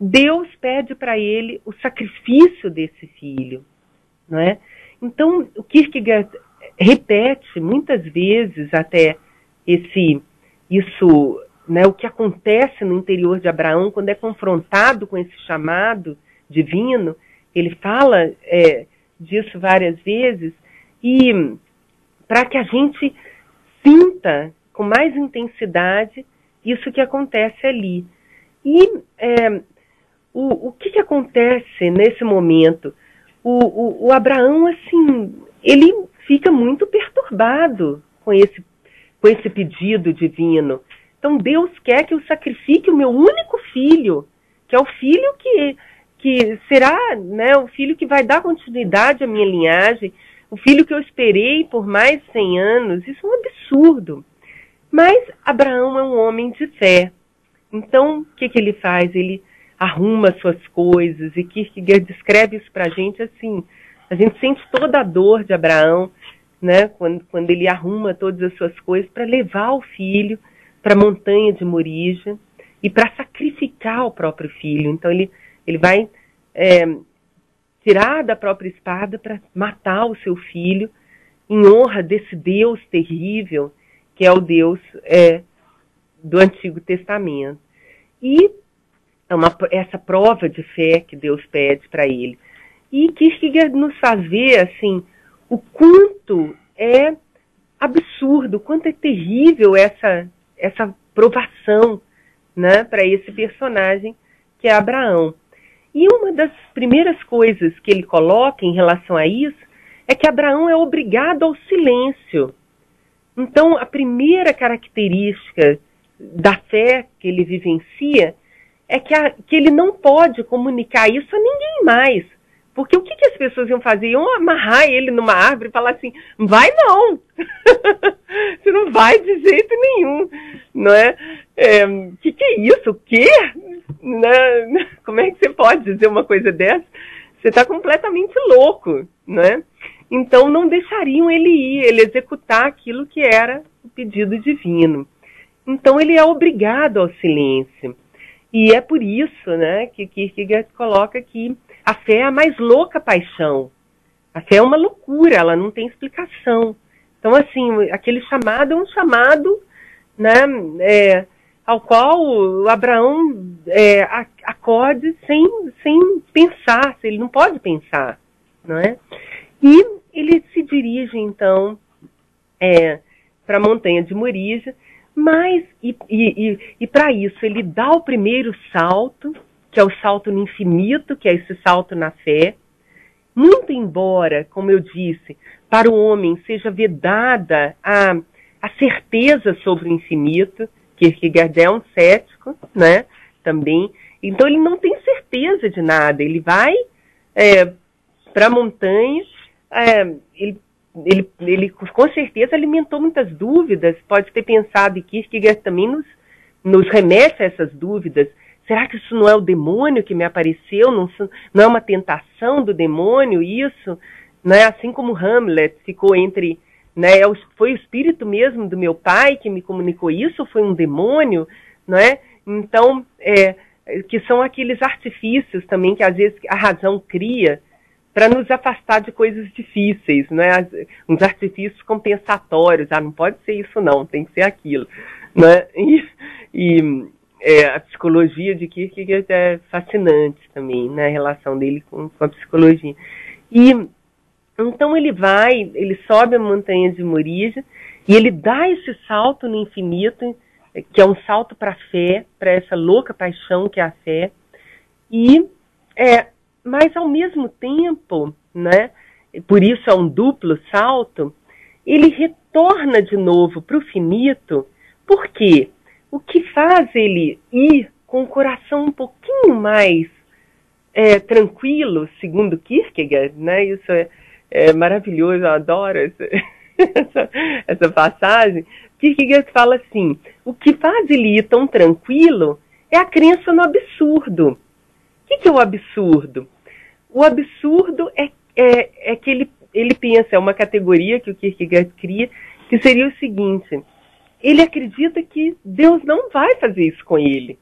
Deus pede para ele o sacrifício desse filho, não é? Então, o Kierkegaard repete muitas vezes até esse, isso, né, o que acontece no interior de Abraão quando é confrontado com esse chamado divino. Ele fala... É, disso várias vezes, e para que a gente sinta com mais intensidade isso que acontece ali. E é, o, o que, que acontece nesse momento? O, o, o Abraão, assim, ele fica muito perturbado com esse, com esse pedido divino. Então Deus quer que eu sacrifique o meu único filho, que é o filho que... que será, né, o filho que vai dar continuidade à minha linhagem, o filho que eu esperei por mais de cem anos. Isso é um absurdo. Mas Abraão é um homem de fé. Então, o que, que ele faz? Ele arruma suas coisas, e Kierkegaard descreve isso para a gente assim. A gente sente toda a dor de Abraão, né, quando, quando ele arruma todas as suas coisas para levar o filho para a montanha de Moríja e para sacrificar o próprio filho. Então, ele, ele vai é, tirar da própria espada para matar o seu filho em honra desse Deus terrível, que é o Deus é, do Antigo Testamento. E é uma, essa prova de fé que Deus pede para ele. E Kierkegaard nos faz ver assim, o quanto é absurdo, o quanto é terrível essa, essa provação, né, para esse personagem que é Abraão. E uma das primeiras coisas que ele coloca em relação a isso é que Abraão é obrigado ao silêncio. Então, a primeira característica da fé que ele vivencia é que, a, que ele não pode comunicar isso a ninguém mais. Porque o que, que as pessoas iam fazer? Iam amarrar ele numa árvore e falar assim, vai não! Você não vai de jeito nenhum, não é? É, que que é isso? O quê? Né? Como é que você pode dizer uma coisa dessa? Você está completamente louco, não é? Então não deixariam ele ir, ele executar aquilo que era o pedido divino. Então ele é obrigado ao silêncio. E é por isso, né, que Kierkegaard coloca que a fé é a mais louca paixão. A fé é uma loucura, ela não tem explicação. Então, assim, aquele chamado é um chamado, né, é, ao qual o Abraão é, acode sem, sem pensar, ele não pode pensar, não é? E ele se dirige, então, é, para a montanha de Moríja, mas, e, e, e para isso, ele dá o primeiro salto, que é o salto no infinito, que é esse salto na fé. Muito embora, como eu disse, para o homem seja vedada a, a certeza sobre o infinito, Kierkegaard é um cético, né, também, então ele não tem certeza de nada, ele vai é, para a montanha, é, ele, ele, ele com certeza alimentou muitas dúvidas, pode ter pensado, e Kierkegaard também nos, nos remete a essas dúvidas. Será que isso não é o demônio que me apareceu? Não, não é uma tentação do demônio isso? Né? Assim como Hamlet ficou entre... Né? Foi o espírito mesmo do meu pai que me comunicou isso? Ou foi um demônio? Né? Então, é, que são aqueles artifícios também que às vezes a razão cria para nos afastar de coisas difíceis. Né? Uns artifícios compensatórios. Ah, não pode ser isso não, tem que ser aquilo. Né? E... e É, a psicologia de Kierkegaard é fascinante também, né, a relação dele com, com a psicologia. E então ele vai, ele sobe a montanha de Moríja e ele dá esse salto no infinito, que é um salto para a fé, para essa louca paixão que é a fé. E, é, mas ao mesmo tempo, né, por isso é um duplo salto, ele retorna de novo para o finito. Por quê? O que faz ele ir com o coração um pouquinho mais é, tranquilo, segundo Kierkegaard, né? Isso é, é maravilhoso, eu adoro essa, essa, essa passagem. Kierkegaard fala assim, o que faz ele ir tão tranquilo é a crença no absurdo. O que, que é o absurdo? O absurdo é, é, é que ele, ele pensa, é uma categoria que o Kierkegaard cria, que seria o seguinte... Ele acredita que Deus não vai fazer isso com ele,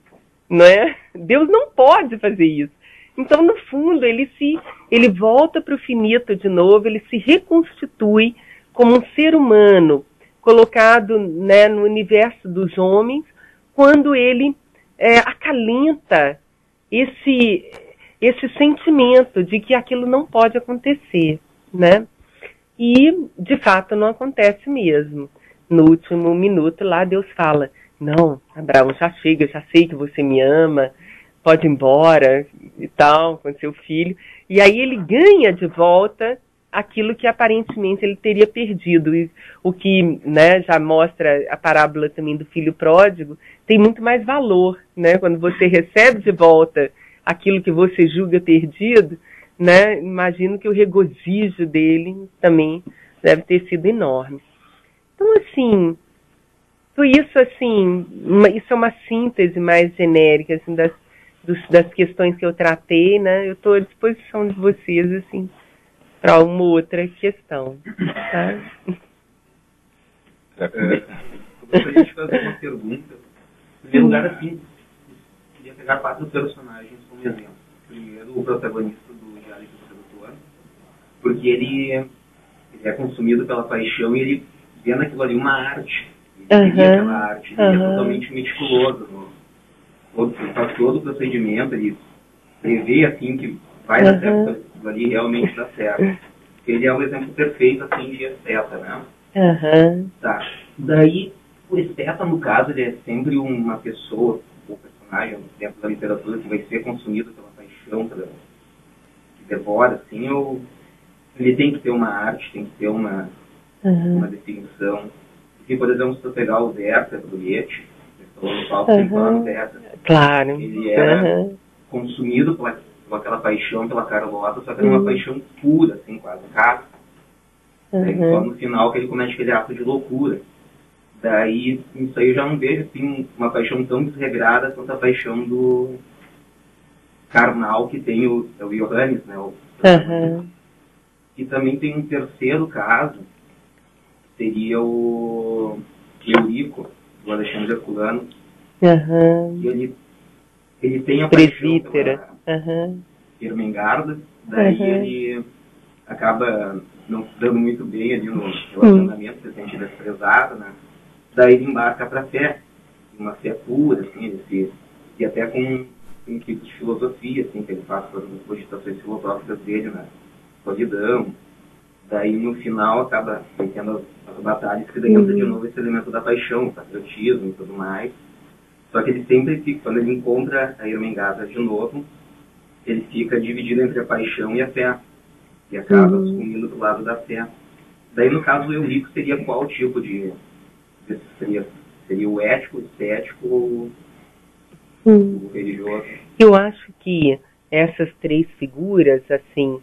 não é? Deus não pode fazer isso. Então, no fundo, ele se, ele volta para o finito de novo, ele se reconstitui como um ser humano colocado, né, no universo dos homens, quando ele é, acalenta esse, esse sentimento de que aquilo não pode acontecer, né? E, de fato, não acontece mesmo. No último minuto lá Deus fala, não, Abraão, já chega, já sei que você me ama, pode ir embora e tal, com seu filho. E aí ele ganha de volta aquilo que aparentemente ele teria perdido. E o que, né, já mostra a parábola também do filho pródigo, tem muito mais valor, né? Quando você recebe de volta aquilo que você julga perdido, né? Imagino que o regozijo dele também deve ter sido enorme. Então, assim, Tudo isso, assim, uma, isso é uma síntese mais genérica, assim, das, dos, das questões que eu tratei, né? Eu estou à disposição de vocês, assim, para uma outra questão, tá? É, eu gostaria de fazer uma pergunta. Em primeiro lugar, assim, queria pegar quatro personagens como exemplo. Primeiro, o protagonista do Diário do Sedutor, porque ele, ele é consumido pela paixão e ele vê naquilo ali uma arte. Ele uhum. queria aquela arte, ele uhum. é totalmente meticuloso. Todo, ele faz todo o procedimento, ele prevê, assim, que vai dar uhum. certo, aquilo ali realmente dá certo. Ele é o exemplo perfeito, assim, de esteta, né? Uhum. Tá. Daí, o esteta, no caso, ele é sempre uma pessoa, ou personagem, dentro da literatura, que vai ser consumido pela paixão, pela, que devora, assim, ou ele tem que ter uma arte, tem que ter uma, uhum. uma definição. Porque, por exemplo, se eu pegar o Werther do Goethe, o Fausto tem que falar no Werther. Claro. Ele era uhum. consumido por, por aquela paixão, pela Carlota, só que era uhum. uma paixão pura, assim, quase casta. Daí, uhum. só no final que ele comete aquele ato de loucura. Daí, isso aí eu já não vejo, assim, uma paixão tão desregrada quanto a paixão do carnal que tem o, o Johannes, né? O, uhum. E também tem um terceiro caso, que seria o Eurico, do Alexandre Herculano. Uhum. E ele, ele tem a Presbítera. Paixão pela uhum. Ermengarda, daí uhum. ele acaba não se dando muito bem ali no relacionamento, se sente desprezado, né? Daí ele embarca para a fé, uma fé pura, assim, ele se, e até com, com um tipo de filosofia, assim, que ele faz as cogitações filosóficas dele na né? solidão. Daí no final acaba tendo as, as batalhas, que daí entra de novo esse elemento da paixão, o patriotismo e tudo mais. Só que ele sempre fica, quando ele encontra a Ermengarda de novo, ele fica dividido entre a paixão e a fé. E acaba uhum. sumindo do lado da fé. Daí, no caso, o Eurico seria qual tipo de... de seria, seria o ético, o estético ou uhum. o religioso? Eu acho que essas três figuras, assim,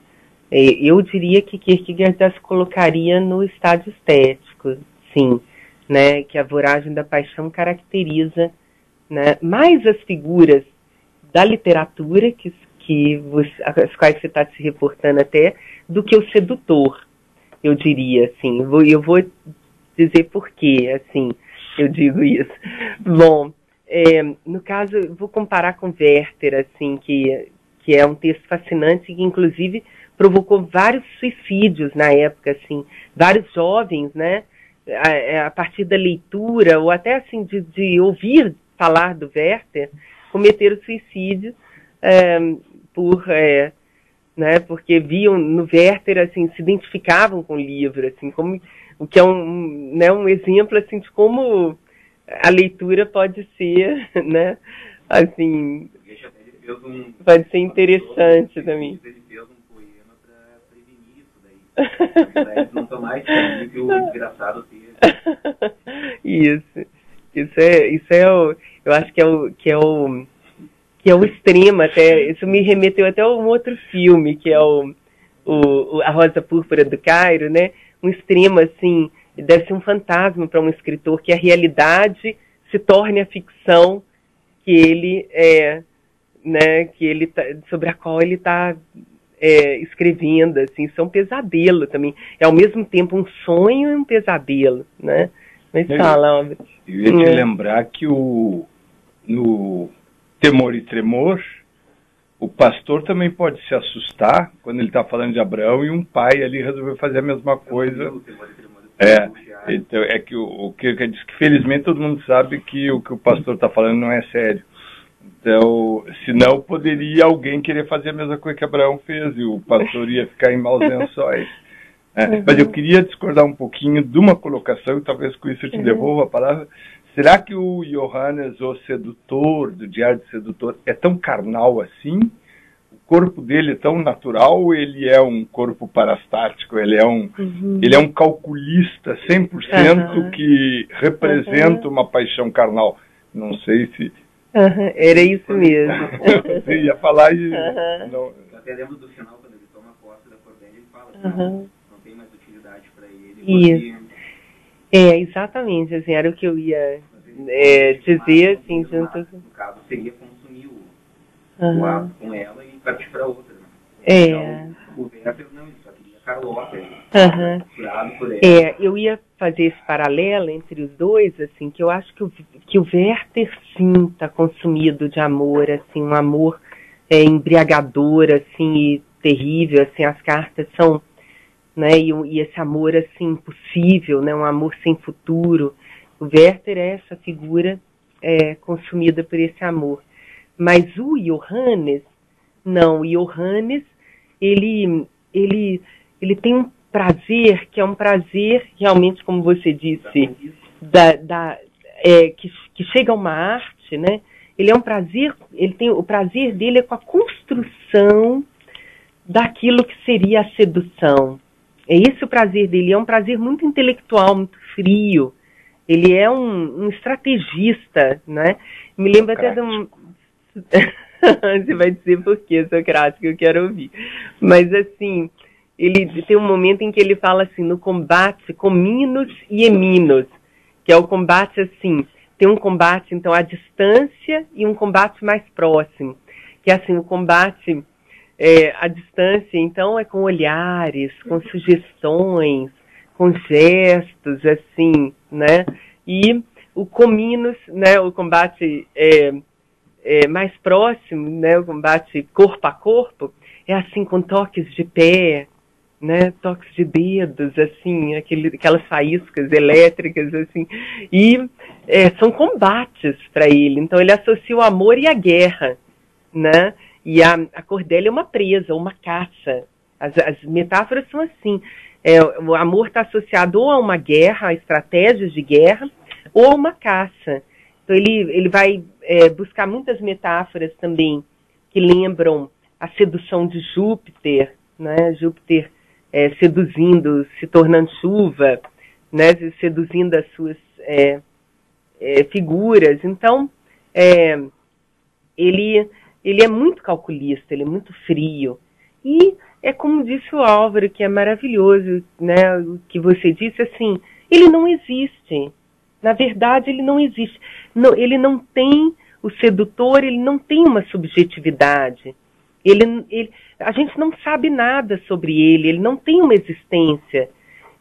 eu diria que Kierkegaard as colocaria no estádio estético, sim, né? Que a voragem da paixão caracteriza, né? Mais as figuras da literatura, que, que você, as quais você está se reportando até, do que o sedutor, eu diria, assim. Eu vou, eu vou dizer por quê, assim, eu digo isso. Bom, é, no caso, eu vou comparar com Werther, assim, que, que é um texto fascinante e que, inclusive, provocou vários suicídios na época, assim, vários jovens, né, a, a partir da leitura, ou até, assim, de, de ouvir falar do Werther, cometeram suicídio é, por... É, né, porque viam no Werther, assim, se identificavam com o livro, assim, como, o que é um, né, um exemplo, assim, de como a leitura pode ser, né, assim, um, pode ser interessante um, também. Ele fez um poema para prevenir isso daí, pra daí não tomar esse que o desgraçado teve. Isso, isso é, isso é o, eu acho que é o, que é o, que é o extremo, até, isso me remeteu até a um outro filme, que é o, o A Rosa Púrpura do Cairo, né? Um extremo, assim, deve ser um fantasma para um escritor, que a realidade se torne a ficção que ele é, né? Que ele tá, sobre a qual ele está é, escrevendo, assim, isso é um pesadelo também, é ao mesmo tempo um sonho e um pesadelo, né? Mas fala, eu, eu ia te é. lembrar que o... no Temor e Tremor, o pastor também pode se assustar quando ele está falando de Abraão, e um pai ali resolveu fazer a mesma coisa. É, então, é que o, o Kierkegaard diz que felizmente todo mundo sabe que o que o pastor está falando não é sério. Então, senão poderia alguém querer fazer a mesma coisa que Abraão fez e o pastor ia ficar em maus lençóis. É, uhum. Mas eu queria discordar um pouquinho de uma colocação, e talvez com isso eu te uhum. devolva a palavra. Será que o Johannes, o sedutor, do Diário do Sedutor, é tão carnal assim? O corpo dele é tão natural, ou ele é um corpo parastático? Ele é um, uhum. ele é um calculista cem por cento uhum. que representa uhum. uma paixão carnal. Não sei se... Uhum. Era isso mesmo. Você ia falar e... Uhum. Não... Eu até lembro do final, quando ele toma posse da Cordélia, ele fala que uhum. não, não tem mais utilidade para ele. Isso. É, exatamente, assim, era o que eu ia é, dizer, assim, junto... No caso, seria consumir o, uhum. o ato com ela e partir para outra, né? É. Então, o Werther não, ele só queria Carlota, ele uhum. curado por ela. É, eu ia fazer esse paralelo entre os dois, assim, que eu acho que o, que o Werther, sim, está consumido de amor, assim, um amor é, embriagador, assim, e terrível, assim, as cartas são... Né, e, e esse amor assim impossível, né, um amor sem futuro. O Werther é essa figura é, consumida por esse amor. Mas o Johannes, não, o Johannes, ele, ele, ele tem um prazer, que é um prazer realmente, como você disse, da, da, é, que, que chega a uma arte, né? Ele é um prazer, ele tem, o prazer dele é com a construção daquilo que seria a sedução. É esse o prazer dele, é um prazer muito intelectual, muito frio. Ele é um, um estrategista, né? Me lembra até de um... Você vai dizer por que, Socrático, eu quero ouvir. Mas, assim, ele tem um momento em que ele fala assim, no combate com Minos e Eminos, que é o combate, assim, tem um combate, então, à distância e um combate mais próximo. Que é, assim, o combate... É, a distância, então, é com olhares, com sugestões, com gestos, assim, né? E o cominos, né? O combate é, é, mais próximo, né? O combate corpo a corpo, é assim, com toques de pé, né? Toques de dedos, assim, aquele, aquelas faíscas elétricas, assim. E é, são combates para ele. Então, ele associa o amor e a guerra, né? E a, a Cordélia é uma presa, uma caça. As, as metáforas são assim. É, o amor está associado ou a uma guerra, a estratégias de guerra, ou a uma caça. Então ele, ele vai é, buscar muitas metáforas também que lembram a sedução de Júpiter, né? Júpiter é, seduzindo, se tornando chuva, né? Seduzindo as suas é, é, figuras. Então, é, ele... Ele é muito calculista, ele é muito frio. E é como disse o Álvaro, que é maravilhoso, né? O que você disse, assim, ele não existe. Na verdade, ele não existe. Não, ele não tem, o sedutor, ele não tem uma subjetividade. Ele, ele, a gente não sabe nada sobre ele, ele não tem uma existência.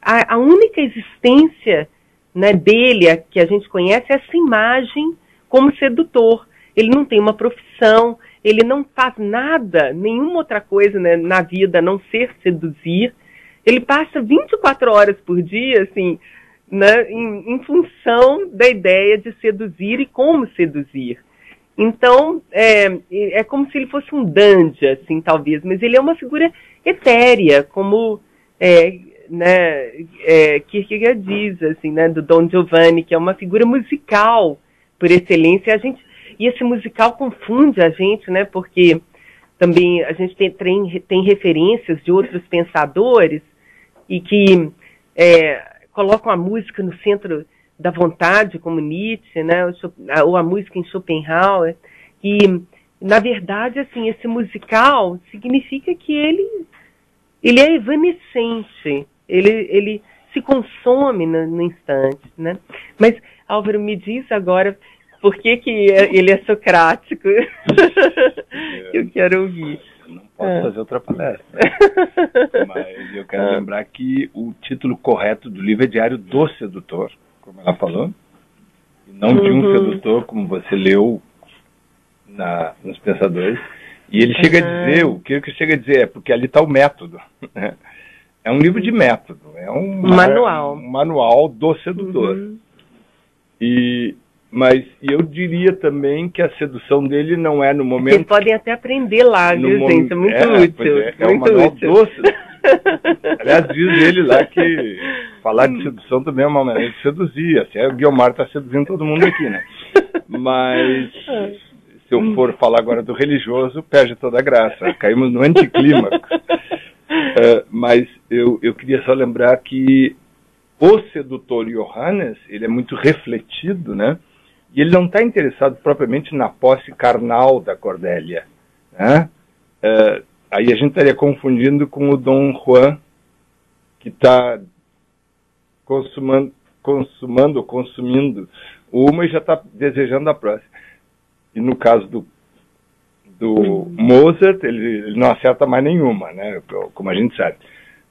A, a única existência, né, dele, a, que a gente conhece, é essa imagem como sedutor. Ele não tem uma profissão, ele não faz nada, nenhuma outra coisa, né, na vida, a não ser seduzir. Ele passa vinte e quatro horas por dia, assim, né, em, em função da ideia de seduzir e como seduzir. Então, é, é como se ele fosse um dandy, assim, talvez, mas ele é uma figura etérea, como é, né, é, Kierkegaard diz, assim, né, do Dom Giovanni, que é uma figura musical por excelência. A gente... E esse musical confunde a gente, né? Porque também a gente tem, tem, tem referências de outros pensadores e que é, colocam a música no centro da vontade, como Nietzsche, né? Ou a música em Schopenhauer. E, na verdade, assim, esse musical significa que ele, ele é evanescente, ele, ele se consome no, no instante, né? Mas, Álvaro, me diz agora... Por que, que ele é socrático? Eu, eu quero ouvir. Eu não posso ah. fazer outra palestra. Mas eu quero ah. lembrar que o título correto do livro é Diário do Sedutor, como ela falou. E não uhum. de um sedutor, como você leu na, nos Pensadores. E ele chega uhum. a dizer, o que ele chega a dizer é porque ali está o método. É um livro de método. É um manual, um manual do sedutor. Uhum. E... Mas eu diria também que a sedução dele não é no momento... Vocês podem até aprender lá, viu, gente? É muito é, útil. É, é muito uma útil. Doce. Aliás, diz ele lá que falar de sedução também é uma maneira de seduzir. Assim, o Guiomar está seduzindo todo mundo aqui, né? Mas se eu for falar agora do religioso, perde toda a graça. Caímos no anticlímax. Uh, mas eu, eu queria só lembrar que o sedutor Johannes, ele é muito refletido, né? E ele não está interessado propriamente na posse carnal da Cordélia, né? É, aí a gente estaria confundindo com o Dom Juan, que está consumando, consumando, consumindo uma e já está desejando a próxima. E no caso do, do Mozart, ele, ele não acerta mais nenhuma, né? Como a gente sabe.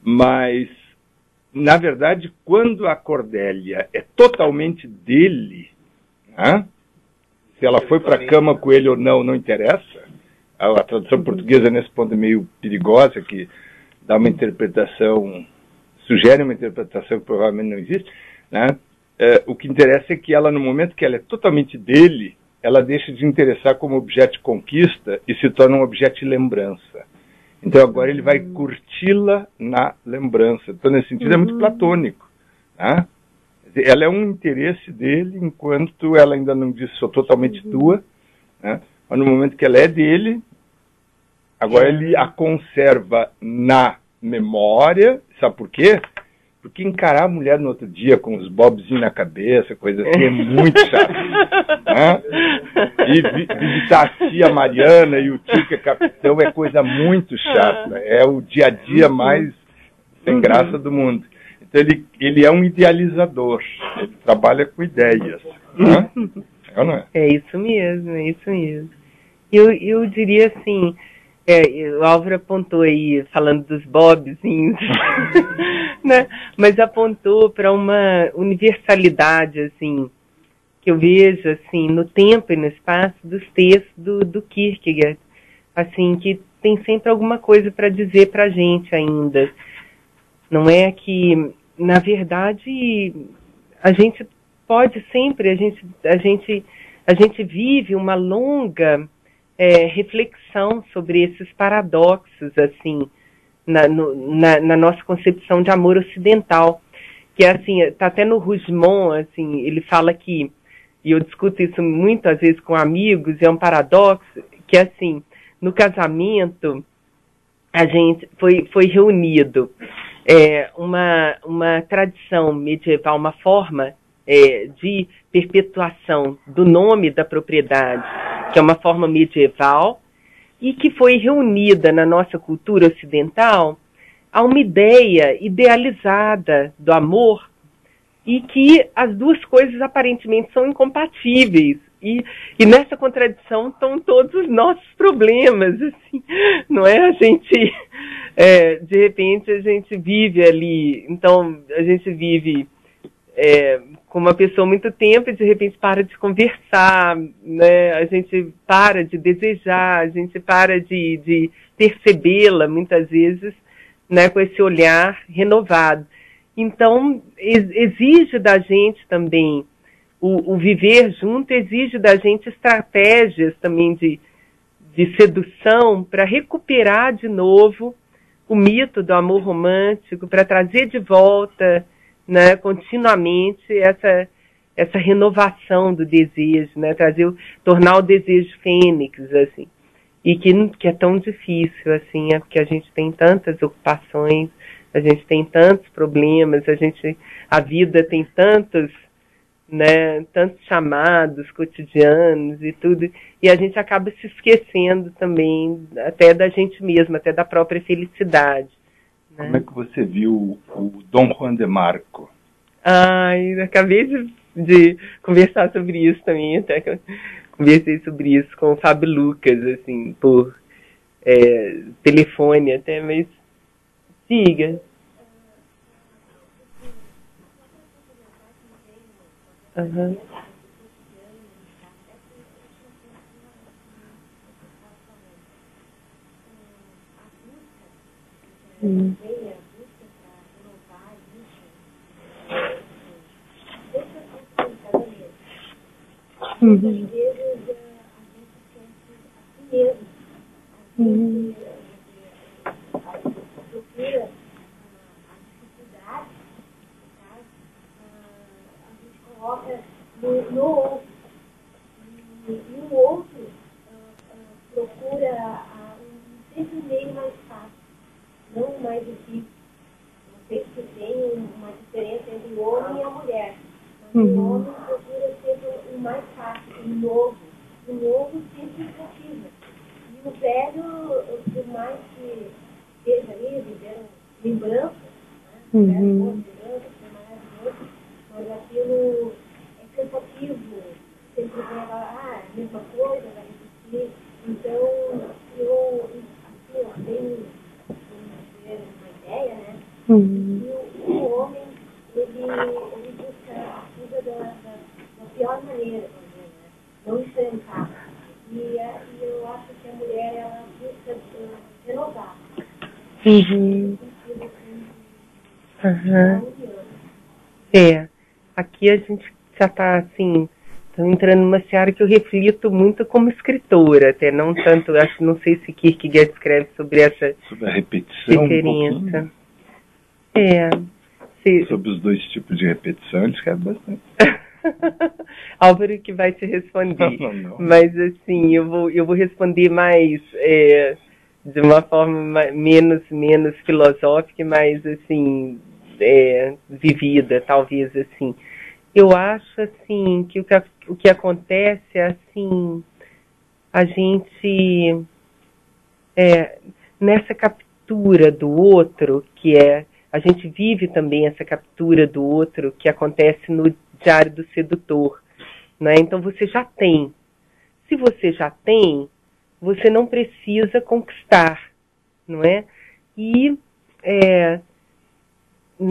Mas, na verdade, quando a Cordélia é totalmente dele, né? Se ela foi para a cama com ele ou não, não interessa. A, a tradução portuguesa, nesse ponto, é meio perigosa, que dá uma interpretação, sugere uma interpretação que provavelmente não existe, né? É, o que interessa é que ela, no momento que ela é totalmente dele, ela deixa de interessar como objeto de conquista e se torna um objeto de lembrança. Então agora ele vai curti-la na lembrança. Então, nesse sentido, é muito platônico, né? Ela é um interesse dele, enquanto ela ainda não diz sou totalmente tua, né? Mas no momento que ela é dele, agora ele a conserva na memória. Sabe por quê? Porque encarar a mulher no outro dia com os bobzinhos na cabeça, coisa assim, é muito chato. Né? E vi visitar a tia Mariana e o tio que é capitão é coisa muito chata. É o dia a dia mais sem graça do mundo. Então ele, ele é um idealizador, ele trabalha com ideias. Né? É, não é? É isso mesmo, é isso mesmo. Eu, eu diria assim... É, o Álvaro apontou aí, falando dos bobzinhos, né? Mas apontou para uma universalidade, assim, que eu vejo, assim, no tempo e no espaço dos textos do, do Kierkegaard, assim, que tem sempre alguma coisa para dizer para a gente ainda. Não é que, na verdade, a gente pode sempre, a gente, a gente, a gente vive uma longa... É, reflexão sobre esses paradoxos, assim, na, no, na, na nossa concepção de amor ocidental, que é assim, tá até no Rougemont, assim, ele fala que, e eu discuto isso muito às vezes com amigos, é um paradoxo, que assim, no casamento, a gente foi, foi reunido é, uma, uma tradição medieval, uma forma é, de perpetuação do nome da propriedade, que é uma forma medieval, e que foi reunida na nossa cultura ocidental a uma ideia idealizada do amor, e que as duas coisas aparentemente são incompatíveis. E, e nessa contradição estão todos os nossos problemas, assim, não é? A gente, é, de repente, a gente vive ali, então a gente vive... É, com uma pessoa há muito tempo e de repente para de conversar, né? A gente para de desejar, a gente para de, de percebê-la muitas vezes, né? Com esse olhar renovado. Então, exige da gente também, o, o viver junto exige da gente estratégias também de, de sedução para recuperar de novo o mito do amor romântico, para trazer de volta... Né, continuamente essa, essa renovação do desejo, né, trazer, tornar o desejo fênix, assim, e que, que é tão difícil, assim, é porque a gente tem tantas ocupações, a gente tem tantos problemas, a gente, a vida tem tantos, né, tantos chamados cotidianos e tudo, e a gente acaba se esquecendo também, até da gente mesma, até da própria felicidade. Como é que você viu o Dom Juan de Marco? Ai, acabei de, de conversar sobre isso também, até que eu conversei sobre isso com o Fábio Lucas, assim, por é, telefone até, mas siga. Uhum. Hum. Uhum. Uhum. Uhum. foi aquilo sensativo, sempre era, ah, a mesma coisa, vai repetir. Então, eu, assim, eu tenho uma ideia, né? Uhum. E o, o homem, ele, ele busca a vida da, da, da pior maneira, né? Não enfrentar. E, a, e eu acho que a mulher, ela busca uh, renovar. Uhum. Uhum. É, aqui a gente já está assim, entrando numa seara que eu reflito muito como escritora, até não tanto, acho, não sei se Kierkegaard escreve sobre essa sobre a repetição, diferença. Um é, se... sobre os dois tipos de repetição, ele escreve bastante. Álvaro que vai te responder, não, não, não. Mas assim, eu vou, eu vou responder mais... É, de uma forma menos, menos filosófica, mas, assim, é, vivida, talvez, assim. Eu acho, assim, que o que, o que acontece é, assim, a gente, é, nessa captura do outro, que é, a gente vive também essa captura do outro, que acontece no Diário do Sedutor, né? Então, você já tem. Se você já tem, você não precisa conquistar, não é? E é,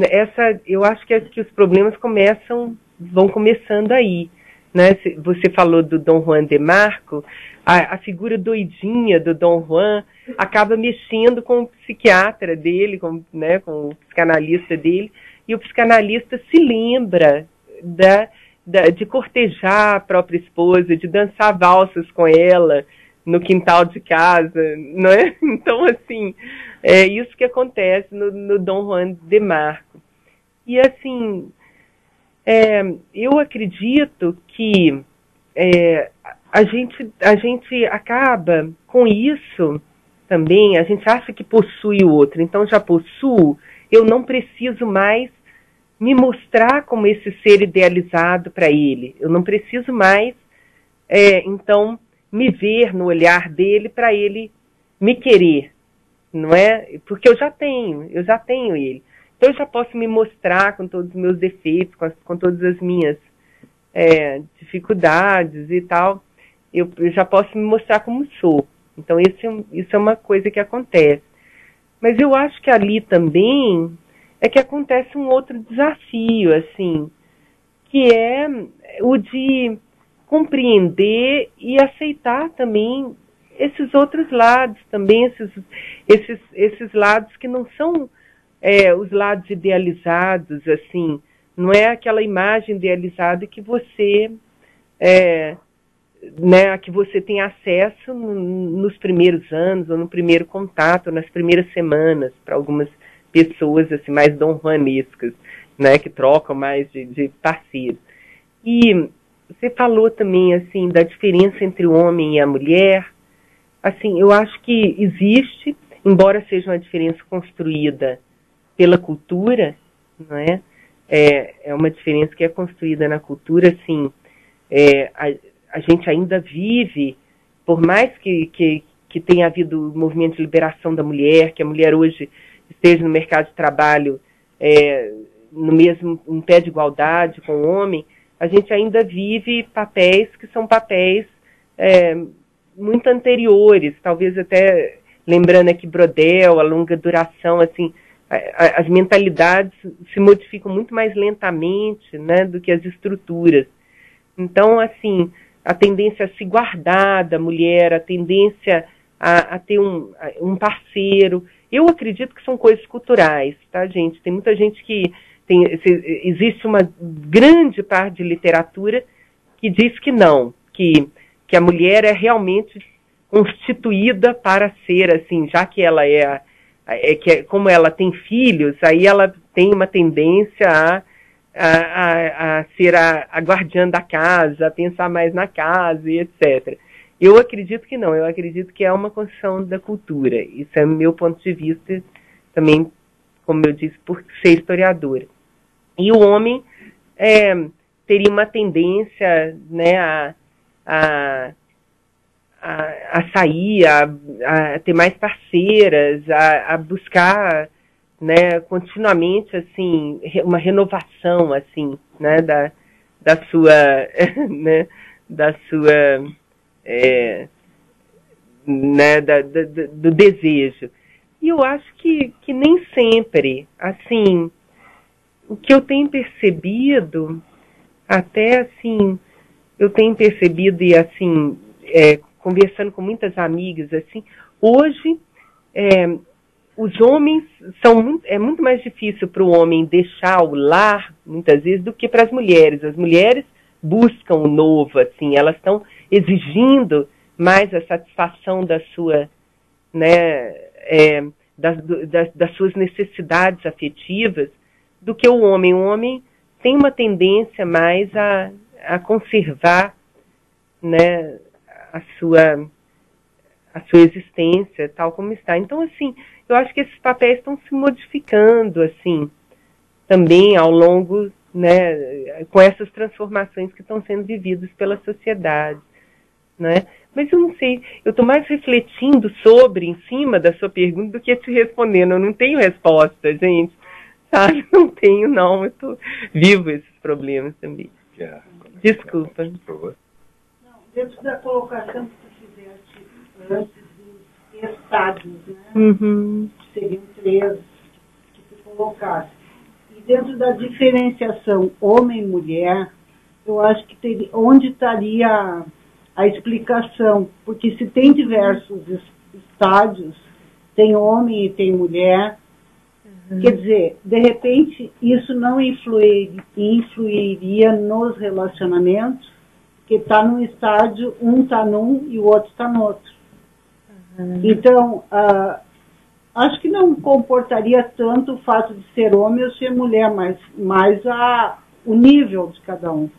essa, eu acho que, é, que os problemas começam, vão começando aí, né? Você falou do Dom Juan de Marco, a, a figura doidinha do Dom Juan acaba mexendo com o psiquiatra dele, com, né, com o psicanalista dele, e o psicanalista se lembra da, da, de cortejar a própria esposa, de dançar valsas com ela, no quintal de casa, não é? Então, assim, é isso que acontece no, no Dom Juan de Marco. E, assim, é, eu acredito que é, a, gente, a gente acaba com isso também, a gente acha que possui o outro, então já possuo, eu não preciso mais me mostrar como esse ser idealizado para ele, eu não preciso mais, é, então... me ver no olhar dele para ele me querer, não é? Porque eu já tenho, eu já tenho ele. Então eu já posso me mostrar com todos os meus defeitos, com, as, com todas as minhas é, dificuldades e tal. Eu, eu já posso me mostrar como sou. Então esse, isso é uma coisa que acontece. Mas eu acho que ali também é que acontece um outro desafio, assim, que é o de... compreender e aceitar também esses outros lados, também esses, esses, esses lados que não são é, os lados idealizados, assim, não é aquela imagem idealizada que você, é, né, a que você tem acesso no, nos primeiros anos, ou no primeiro contato, ou nas primeiras semanas, para algumas pessoas assim, mais donjuanescas, né, que trocam mais de, de parceiro. E você falou também, assim, da diferença entre o homem e a mulher. Assim, eu acho que existe, embora seja uma diferença construída pela cultura, não é? É, é uma diferença que é construída na cultura, assim, é, a, a gente ainda vive, por mais que, que, que tenha havido o movimento de liberação da mulher, que a mulher hoje esteja no mercado de trabalho é, no mesmo, em pé de igualdade com o homem, a gente ainda vive papéis que são papéis é, muito anteriores, talvez até, lembrando aqui Brodel, a longa duração, assim, a, a, as mentalidades se modificam muito mais lentamente, né, do que as estruturas. Então, assim, a tendência a se guardar da mulher, a tendência a, a ter um, a, um parceiro, eu acredito que são coisas culturais, tá, gente? Tem muita gente que... Tem, existe uma grande parte de literatura que diz que não, que, que a mulher é realmente constituída para ser, assim, já que ela é, é, que é como ela tem filhos, aí ela tem uma tendência a, a, a, a ser a, a guardiã da casa, a pensar mais na casa e etcétera. Eu acredito que não, eu acredito que é uma construção da cultura. Isso é meu ponto de vista também, como eu disse, por ser historiadora. E o homem é, teria uma tendência, né, a, a, a sair, a, a ter mais parceiras, a, a buscar né, continuamente, assim, uma renovação, assim, né, da, da sua, né, da sua, é, né, da, da, do desejo. E eu acho que, que nem sempre, assim, o que eu tenho percebido, até assim, eu tenho percebido e assim, é, conversando com muitas amigas, assim, hoje é, os homens são muito, é muito mais difícil para o homem deixar o lar, muitas vezes, do que para as mulheres. As mulheres buscam o novo, assim, elas estão exigindo mais a satisfação da sua, né, é, das, das, das suas necessidades afetivas do que o homem. O homem tem uma tendência mais a, a conservar, né, a sua, a sua existência tal como está. Então, assim, eu acho que esses papéis estão se modificando, assim, também ao longo, né, com essas transformações que estão sendo vividas pela sociedade, né? Mas eu não sei, eu estou mais refletindo sobre, em cima da sua pergunta, do que te respondendo. Eu não tenho resposta, gente. Sabe? Não tenho, não. Eu tô... vivo esses problemas também. Yeah. Desculpa. Não, dentro da colocação que tu fizeste antes dos estados, né? Uhum. Que seriam três que tu colocasse. E dentro da diferenciação homem-mulher, eu acho que teria, onde estaria a explicação, porque se tem diversos estádios, tem homem e tem mulher, uhum. Quer dizer, de repente, isso não influir, influiria nos relacionamentos, porque está num estádio, um está num e o outro está no outro. Uhum. Então, uh, acho que não comportaria tanto o fato de ser homem ou ser mulher, mas, mas a, o nível de cada um. Uhum.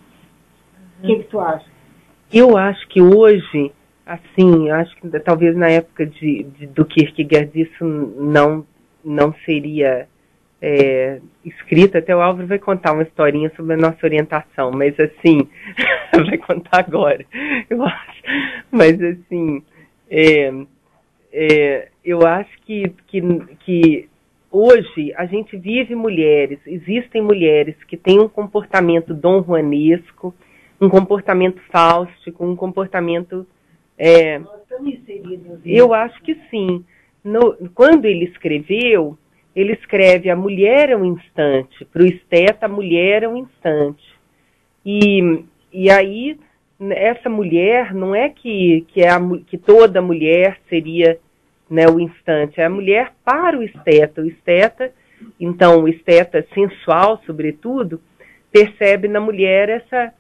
O que, que tu acha? Eu acho que hoje, assim, acho que talvez na época de, de, do Kierkegaard isso não, não seria é, escrito. Até o Álvaro vai contar uma historinha sobre a nossa orientação, mas assim, vai contar agora, eu acho. Mas assim, é, é, eu acho que, que, que hoje a gente vive mulheres, existem mulheres que têm um comportamento dom juanesco, um comportamento fáustico, um comportamento... É, eu acho que sim. No, quando ele escreveu, ele escreve a mulher é um instante, para o esteta a mulher é um instante. E, e aí, essa mulher, não é que, que, é a, que toda mulher seria, né, o instante, é a mulher para o esteta. O esteta, então, o esteta sensual, sobretudo, percebe na mulher essa...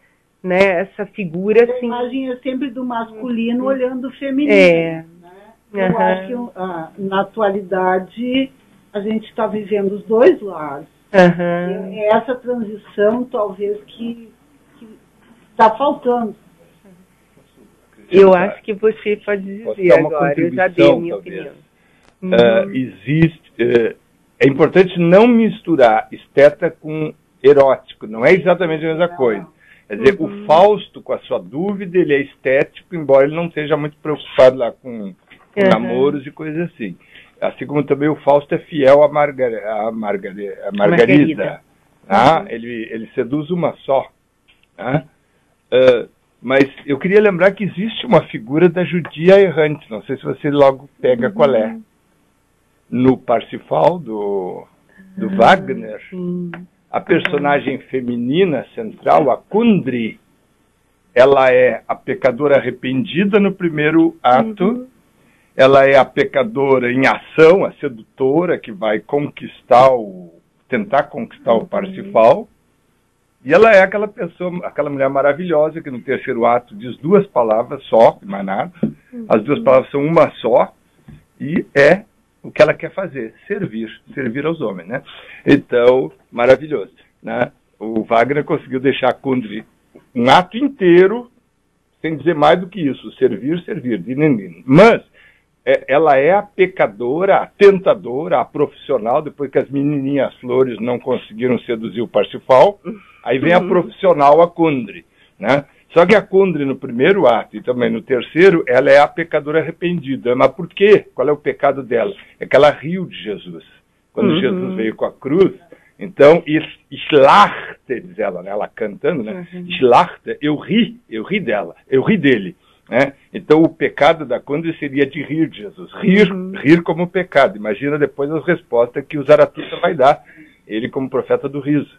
Né, essa figura a assim... imagem é sempre do masculino, uhum, olhando o feminino, é, né? Eu, uhum, acho que uh, na atualidade a gente está vivendo os dois lados, uhum, e essa transição talvez que está faltando. Eu acho que você pode dizer agora, eu já dei a minha talvez. opinião. Uhum. Uh, existe, uh, é importante não misturar esteta com erótico, não é exatamente a mesma não. coisa. Quer dizer, uhum, o Fausto, com a sua dúvida, ele é estético, embora ele não seja muito preocupado lá com, com uhum, namoros e coisas assim. Assim como também o Fausto é fiel à Margarida. A Margarida. A Margarida. Ah, uhum. ele, ele seduz uma só. Ah? Uh, mas eu queria lembrar que existe uma figura da judia errante, não sei se você logo pega, uhum, qual é. No Parsifal, do, do uhum, Wagner... Sim. A personagem feminina central, a Kundry, ela é a pecadora arrependida no primeiro ato, uhum, ela é a pecadora em ação, a sedutora que vai conquistar o, tentar conquistar, uhum, o Parsifal, e ela é aquela pessoa, aquela mulher maravilhosa que no terceiro ato diz duas palavras só, mais nada, uhum, as duas palavras são uma só, e é o que ela quer fazer, servir, servir aos homens, né? Então, maravilhoso, né? O Wagner conseguiu deixar a Kundry um ato inteiro, sem dizer mais do que isso, servir, servir, mas é, ela é a pecadora, a tentadora, a profissional, depois que as menininhas flores não conseguiram seduzir o Parsifal, aí vem a profissional, a Kundry, né? Só que a Kundry, no primeiro ato e também no terceiro, ela é a pecadora arrependida. Mas por quê? Qual é o pecado dela? É que ela riu de Jesus. quando uhum. Jesus veio com a cruz. Então, Schlachte, diz ela, né? Ela cantando, né? Uhum. Schlachte, eu ri, eu ri dela, eu ri dele. Né? Então, o pecado da Kundry seria de rir de Jesus. Rir, uhum. rir como pecado. Imagina depois as respostas que o Zaratustra vai dar, ele como profeta do riso.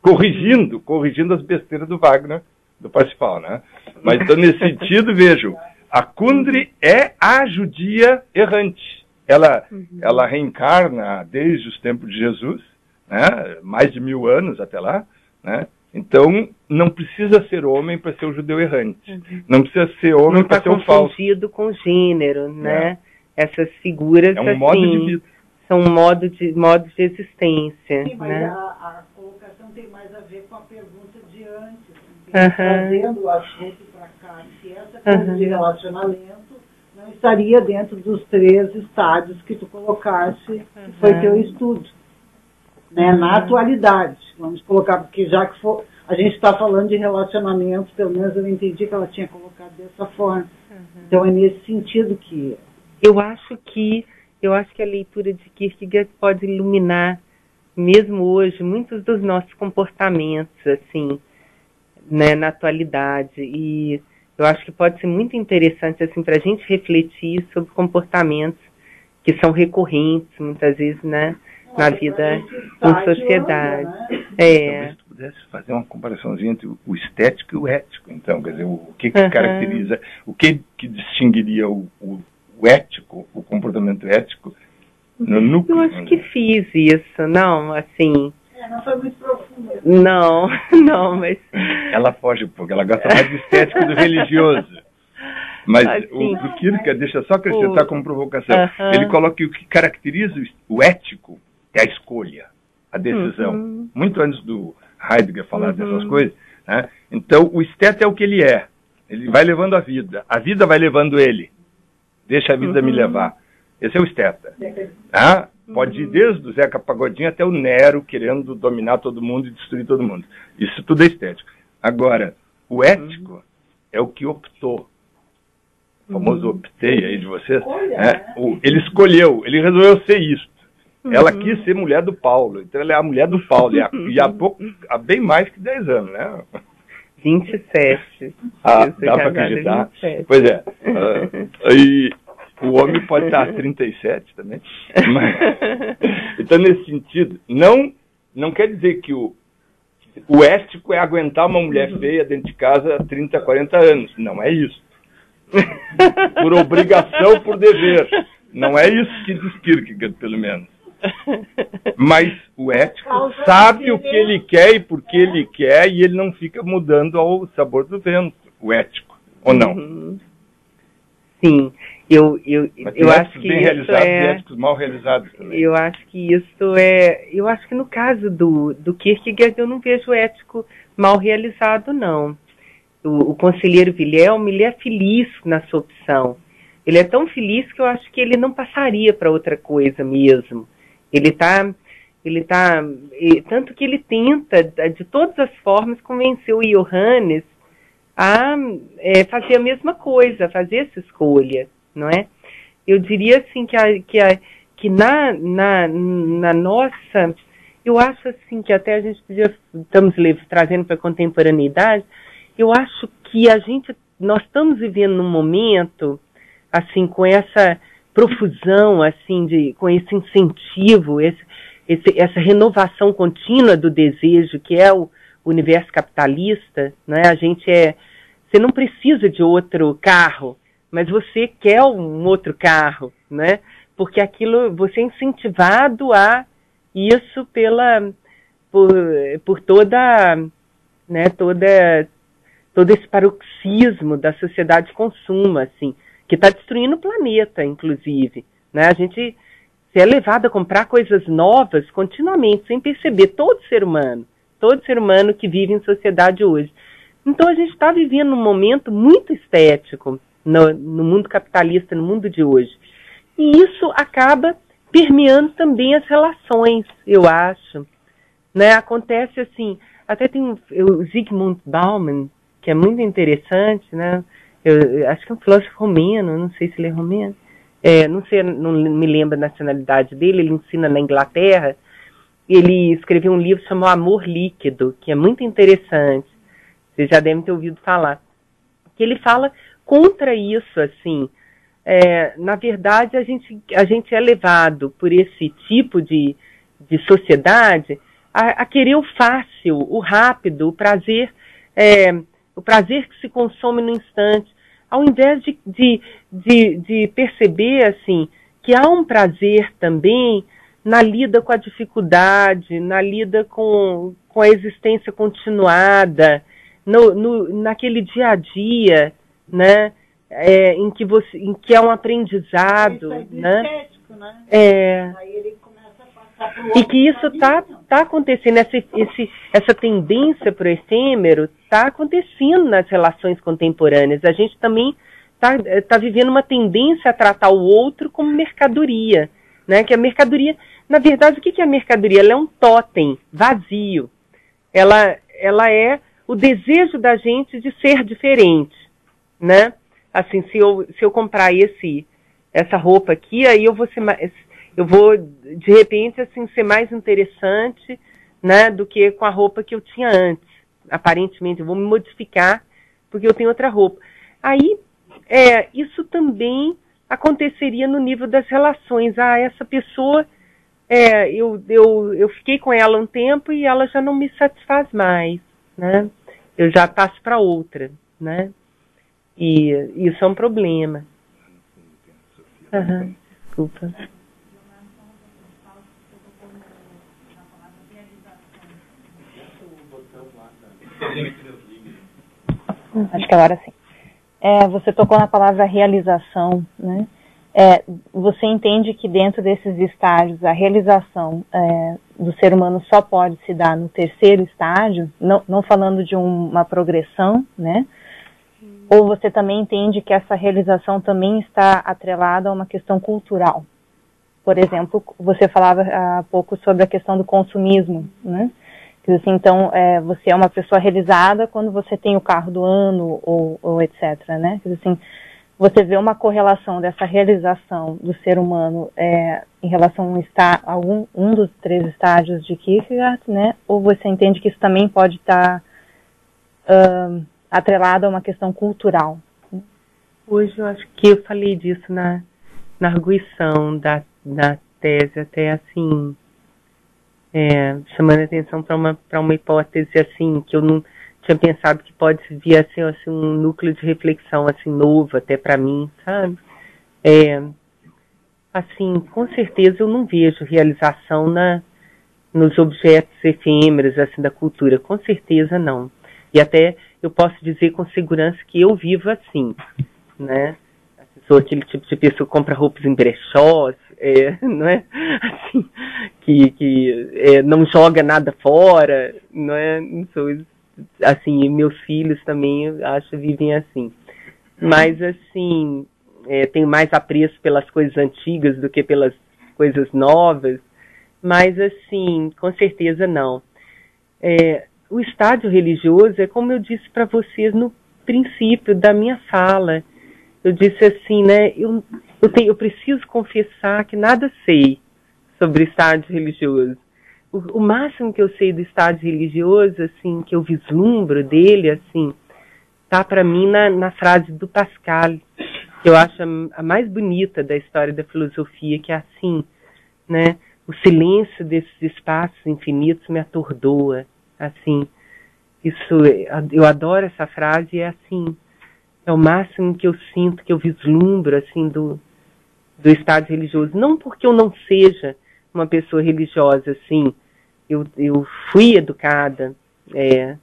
Corrigindo, corrigindo as besteiras do Wagner, do Parsifal, né? Mas, então, nesse sentido, vejam, a Kundry é a judia errante. Ela, uhum. ela reencarna desde os tempos de Jesus, né? Mais de mil anos até lá, né? Então, não precisa ser homem para ser um judeu errante. Uhum. Não precisa ser homem para tá ser um falso. Não está confundido com gênero, né? É. Essas figuras, é um assim, modo de vida. São um modo de, modo de existência. Sim, mas né? a, a colocação tem mais a ver com a pergunta de antes. Uhum. Trazendo o assunto para cá, se essa coisa uhum. de relacionamento não estaria dentro dos três estádios que tu colocaste, uhum. que foi teu estudo. Né, na atualidade, vamos colocar, porque já que for, a gente está falando de relacionamentos, pelo menos eu entendi que ela tinha colocado dessa forma. Uhum. Então é nesse sentido que... Eu acho que, eu acho que a leitura de Kierkegaard pode iluminar, mesmo hoje, muitos dos nossos comportamentos, assim, né, na atualidade. E eu acho que pode ser muito interessante, assim, para a gente refletir sobre comportamentos que são recorrentes, muitas vezes, né? Na vida, na sociedade. É. Talvez tu pudesse fazer uma comparaçãozinha entre o estético e o ético, então, quer dizer, o que, que uhum. caracteriza, o que, que distinguiria o, o, o ético, o comportamento ético, no núcleo? Eu acho que fiz isso, não, assim... É, não foi muito profundo. Não, não, mas... Ela foge um pouco, ela gosta mais do estético do religioso. Mas assim, o, o Kierkegaard, deixa só acrescentar o, como provocação, uhum. ele coloca que o que caracteriza o ético é a escolha, a decisão. Uhum. Muito antes do Heidegger falar uhum. dessas coisas. Né? Então, o esteta é o que ele é. Ele vai levando a vida. A vida vai levando ele. Deixa a vida uhum. me levar. Esse é o esteta. Ah, pode ir desde o Zeca Pagodinho até o Nero, querendo dominar todo mundo e destruir todo mundo. Isso tudo é estético. Agora, o ético uhum. é o que optou. O famoso uhum. optei aí de vocês. Olha, né? o, ele escolheu, ele resolveu ser isso. Ela uhum. quis ser mulher do Paulo, então ela é a mulher do Paulo, e há, e há, pouco, há bem mais que dez anos, né? vinte e sete. Ah, dá para acreditar. vinte e sete. Pois é. Uh, e o homem pode estar a trinta e sete também. Mas, então, nesse sentido, não, não quer dizer que o, o ético é aguentar uma mulher feia dentro de casa há trinta, quarenta anos. Não é isso. Por obrigação, por dever. Não é isso que diz Kierkegaard, pelo menos. Mas o ético sabe o que ele quer e por que ele quer, e ele não fica mudando ao sabor do vento, o ético, ou não? Uhum. Sim, eu, eu, eu acho que bem isso é... E éticos mal realizados também. Eu acho que isso é... Eu acho que no caso do, do Kierkegaard, eu não vejo ético mal realizado, não. O, o conselheiro Wilhelm, ele é feliz na sua opção. Ele é tão feliz que eu acho que ele não passaria para outra coisa mesmo. Ele tá, ele tá, tanto que ele tenta, de todas as formas, convencer o Johannes a é, fazer a mesma coisa, a fazer essa escolha, não é? Eu diria assim que, a, que, a, que na, na, na nossa, eu acho assim que até a gente podia, estamos trazendo para a contemporaneidade, eu acho que a gente, nós estamos vivendo num momento, assim, com essa profusão, assim, de, com esse incentivo, esse, esse, essa renovação contínua do desejo, que é o universo capitalista, né? A gente é... Você não precisa de outro carro, mas você quer um outro carro, né? Porque aquilo... Você é incentivado a isso pela... Por, por toda... Né? Toda... Todo esse paroxismo da sociedade de consumo, assim, que está destruindo o planeta, inclusive. Né? A gente se é levado a comprar coisas novas continuamente, sem perceber, todo ser humano, todo ser humano que vive em sociedade hoje. Então a gente está vivendo um momento muito estético no, no mundo capitalista, no mundo de hoje. E isso acaba permeando também as relações, eu acho. Né? Acontece assim, até tem o Zygmunt Bauman, que é muito interessante, né? Eu acho que é um filósofo romeno, não sei se ele é romeno, é, não sei, não me lembro a nacionalidade dele, ele ensina na Inglaterra. Ele escreveu um livro chamado Amor Líquido, que é muito interessante. Vocês já devem ter ouvido falar. Que ele fala contra isso, assim. É, na verdade, a gente, a gente é levado por esse tipo de, de sociedade a, a querer o fácil, o rápido, o prazer, é, o prazer que se consome no instante, ao invés de, de, de, de perceber assim, que há um prazer também na lida com a dificuldade, na lida com, com a existência continuada, no, no, naquele dia a dia, né? É, em que você, em que é um aprendizado, é né? Estético, né? É. Aí ele começa a passar por e que isso está tá acontecendo, essa, esse, essa tendência para o efêmero está acontecendo nas relações contemporâneas. A gente também está tá vivendo uma tendência a tratar o outro como mercadoria, né? Que a mercadoria, na verdade, o que é a mercadoria? Ela é um tótem vazio. Ela, ela é o desejo da gente de ser diferente, né? Assim, se eu, se eu comprar esse, essa roupa aqui, aí eu vou ser mais, eu vou, de repente, assim, ser mais interessante, né, do que com a roupa que eu tinha antes. Aparentemente, eu vou me modificar porque eu tenho outra roupa. Aí, é, isso também aconteceria no nível das relações. Ah, essa pessoa, é, eu, eu, eu fiquei com ela um tempo e ela já não me satisfaz mais, né? Eu já passo para outra, né? E isso é um problema. Uhum. Desculpa. Acho que agora sim. É, você tocou na palavra realização, né? É, você entende que dentro desses estágios a realização é, do ser humano só pode se dar no terceiro estágio, não, não falando de um, uma progressão, né? Ou você também entende que essa realização também está atrelada a uma questão cultural? Por exemplo, você falava há pouco sobre a questão do consumismo, né? Quer dizer, então, é, você é uma pessoa realizada quando você tem o carro do ano, ou, ou etcétera, né? Quer dizer, assim, você vê uma correlação dessa realização do ser humano é, em relação a, um, a um, um dos três estágios de Kierkegaard, né? Ou você entende que isso também pode estar... Uh, atrelado a uma questão cultural. Hoje eu acho que eu falei disso na, na arguição da, da tese, até assim, é, chamando a atenção para uma, para uma hipótese assim, que eu não tinha pensado que pode vir assim, assim, um núcleo de reflexão assim, novo até para mim, sabe? É, assim, com certeza eu não vejo realização na, nos objetos efêmeros assim, da cultura, com certeza não. E até eu posso dizer com segurança que eu vivo assim, né? Sou aquele tipo de pessoa que compra roupas em brechós, é, não é? Assim, que, que é, não joga nada fora, não é? Sou, assim, meus filhos também, eu acho, vivem assim. Mas, assim, é, tenho mais apreço pelas coisas antigas do que pelas coisas novas, mas, assim, com certeza não. É... O estádio religioso é como eu disse para vocês no princípio da minha fala. Eu disse assim, né, eu, eu, tenho, eu preciso confessar que nada sei sobre o estádio religioso. O, o máximo que eu sei do estádio religioso, assim, que eu vislumbro dele, assim, tá para mim na, na frase do Pascal, que eu acho a, a mais bonita da história da filosofia, que é assim, né, o silêncio desses espaços infinitos me atordoa. Assim, isso, eu adoro essa frase, é assim, é o máximo que eu sinto, que eu vislumbro, assim, do, do estado religioso. Não porque eu não seja uma pessoa religiosa, assim, eu, eu fui educada, é,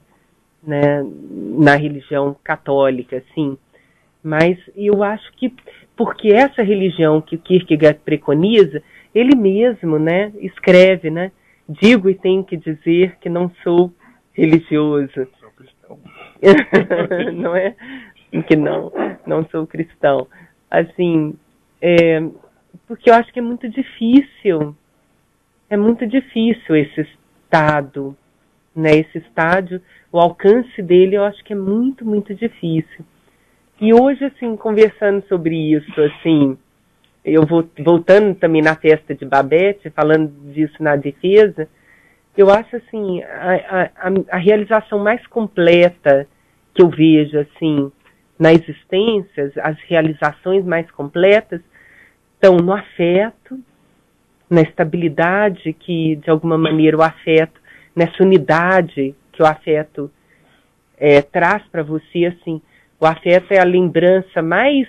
né, na religião católica, assim, mas eu acho que, porque essa religião que o Kierkegaard preconiza, ele mesmo, né, escreve, né, digo e tenho que dizer que não sou religioso. Sou cristão. Não é? Que não, não sou cristão. Assim, é, porque eu acho que é muito difícil, é muito difícil esse estado, né? Esse estádio, o alcance dele eu acho que é muito, muito difícil. E hoje, assim, conversando sobre isso, assim, eu vou, voltando também na Festa de Babette, falando disso na defesa, eu acho assim, a, a, a realização mais completa que eu vejo assim, na existência, as realizações mais completas estão no afeto, na estabilidade que, de alguma maneira, o afeto, nessa unidade que o afeto é, traz para você, assim, o afeto é a lembrança mais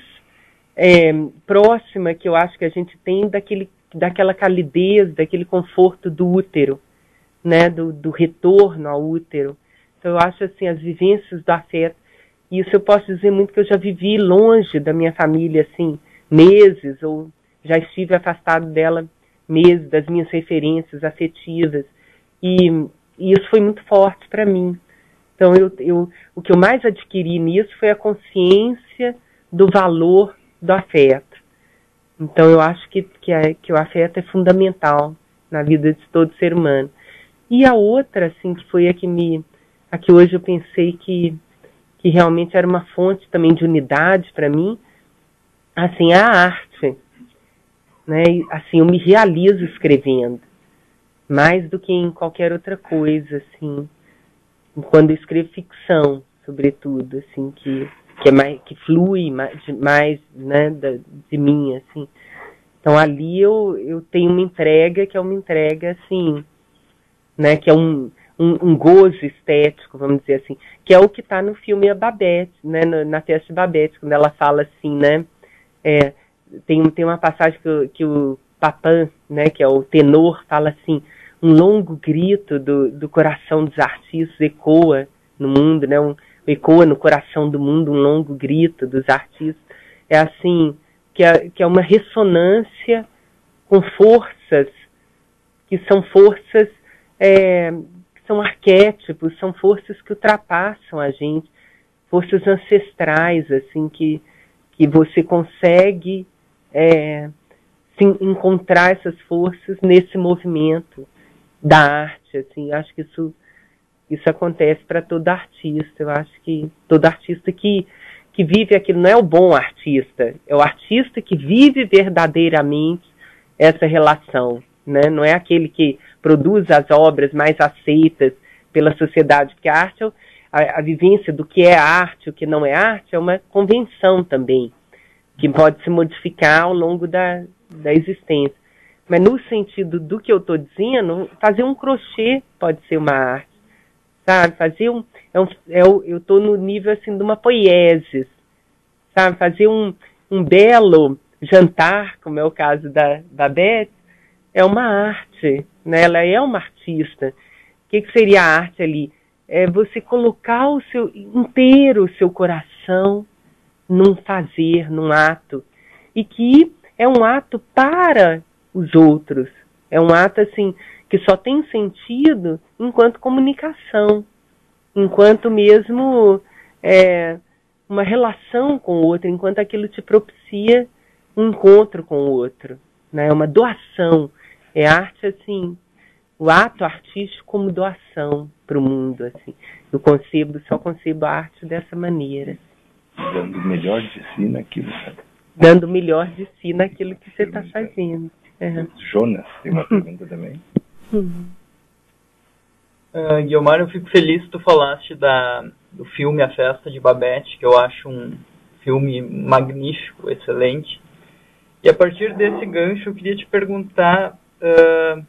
é, próxima que eu acho que a gente tem daquele, daquela calidez, daquele conforto do útero, né, do, do retorno ao útero. Então, eu acho, assim, as vivências do afeto, e isso eu posso dizer muito que eu já vivi longe da minha família, assim, meses, ou já estive afastado dela meses, das minhas referências afetivas, e, e isso foi muito forte para mim. Então, eu, eu, o que eu mais adquiri nisso foi a consciência do valor do afeto. Então, eu acho que, que, é, que o afeto é fundamental na vida de todo ser humano. E a outra, assim, que foi a que, me, a que hoje eu pensei que, que realmente era uma fonte também de unidade para mim, assim, a arte. Né? Assim, eu me realizo escrevendo, mais do que em qualquer outra coisa, assim, quando eu escrevo ficção, sobretudo, assim, que, que, é mais, que flui mais, mais né, de, de mim, assim. Então, ali eu, eu tenho uma entrega que é uma entrega, assim, né, que é um, um, um gozo estético, vamos dizer assim, que é o que está no filme A Babette, né, na Festa de Babette, quando ela fala assim, né, é, Tem, tem uma passagem que, que o Papin, né, que é o tenor, fala assim, um longo grito do, do coração dos artistas ecoa no mundo, né, um, ecoa no coração do mundo um longo grito dos artistas. É assim, que é, que é uma ressonância com forças, que são forças, é, que são arquétipos, são forças que ultrapassam a gente, forças ancestrais, assim, que, que você consegue... É, se encontrar essas forças nesse movimento da arte, assim, acho que isso, isso acontece para todo artista, eu acho que todo artista que, que vive aquilo, não é o bom artista, é o artista que vive verdadeiramente essa relação, né? Não é aquele que produz as obras mais aceitas pela sociedade, porque a arte, a, a vivência do que é arte, o que não é arte, é uma convenção também, que pode se modificar ao longo da, da existência. Mas no sentido do que eu estou dizendo, fazer um crochê pode ser uma arte, sabe? Fazer um... É um é, eu estou no nível, assim, de uma poiesis, sabe? Fazer um, um belo jantar, como é o caso da, da Beth, é uma arte, né? Ela é uma artista. O que, que seria a arte ali? É você colocar o seu, inteiro o seu coração num fazer, num ato, e que é um ato para os outros, é um ato assim que só tem sentido enquanto comunicação, enquanto mesmo é, uma relação com o outro, enquanto aquilo te propicia um encontro com o outro, né? É uma doação, é arte assim, o ato artístico como doação para o mundo, assim. Eu concebo, só concebo a arte dessa maneira. Dando o melhor de si naquilo. Dando o melhor de si naquilo que você está fazendo. É. Jonas, tem uma pergunta também. Uh, Guiomar, eu fico feliz que tu falaste da, do filme A Festa de Babette, que eu acho um filme magnífico, excelente. E a partir desse gancho, eu queria te perguntar uh,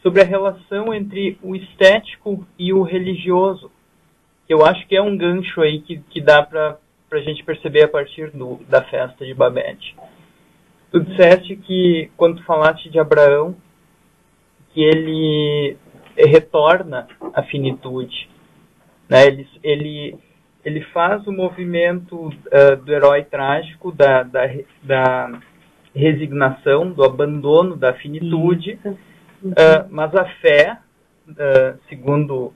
sobre a relação entre o estético e o religioso. Eu acho que é um gancho aí que, que dá para a gente perceber a partir do, da Festa de Babette. Tu disseste que, quando falaste de Abraão, que ele retorna à finitude, né? Ele, ele, ele faz o movimento uh, do herói trágico, da, da, da resignação, do abandono da finitude, uhum. uh, mas a fé, uh, segundo...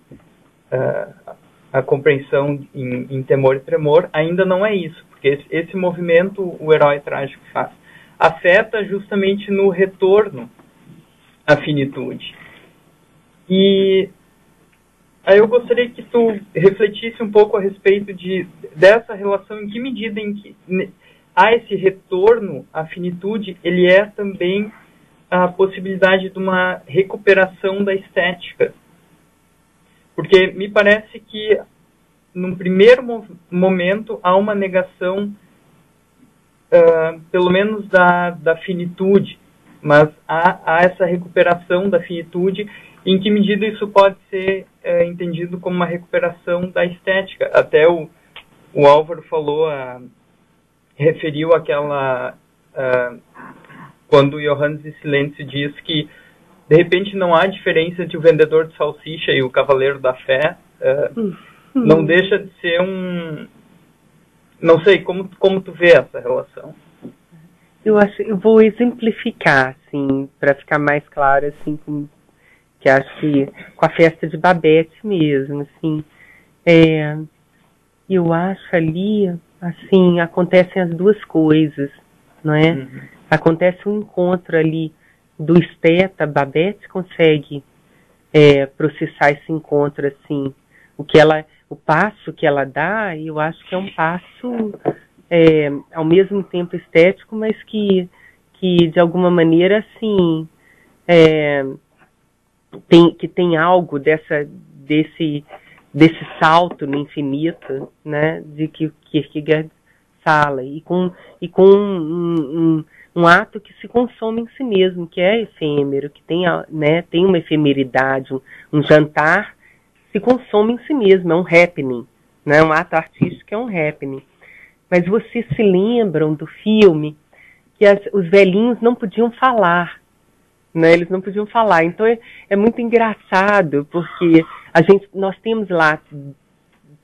Uh, a compreensão em, em Temor e Tremor, ainda não é isso, porque esse, esse movimento o herói trágico faz. Afeta justamente no retorno à finitude. E aí eu gostaria que tu refletisse um pouco a respeito de, dessa relação, em que medida em que, há esse retorno à finitude, ele é também a possibilidade de uma recuperação da estética. Porque me parece que, num primeiro mo momento, há uma negação, uh, pelo menos da, da finitude, mas há, há essa recuperação da finitude. Em que medida isso pode ser uh, entendido como uma recuperação da estética? Até o, o Álvaro falou, uh, referiu aquela... Uh, quando Johannes de Silêncio diz que, de repente, não há diferença entre o vendedor de salsicha e o cavaleiro da fé. Uh, não deixa de ser um... Não sei, como, como tu vê essa relação? Eu acho, eu vou exemplificar, assim, para ficar mais claro, assim, com, que acho que com a festa de Babette mesmo, assim. É, eu acho ali, assim, acontecem as duas coisas, não é? Uhum. Acontece um encontro ali do esteta. Babette consegue é, processar esse encontro, assim. O, que ela, o passo que ela dá, eu acho que é um passo, é, ao mesmo tempo estético, mas que, que de alguma maneira, assim, é, tem, que tem algo dessa, desse, desse salto no infinito, né, de que o Kierkegaard fala, e com, e com um, um um ato que se consome em si mesmo, que é efêmero, que tem, né, tem uma efemeridade, um, um jantar se consome em si mesmo, é um happening, né, um ato artístico é um happening. Mas vocês se lembram do filme que as, os velhinhos não podiam falar, né, eles não podiam falar, então é, é muito engraçado, porque a gente, nós temos lá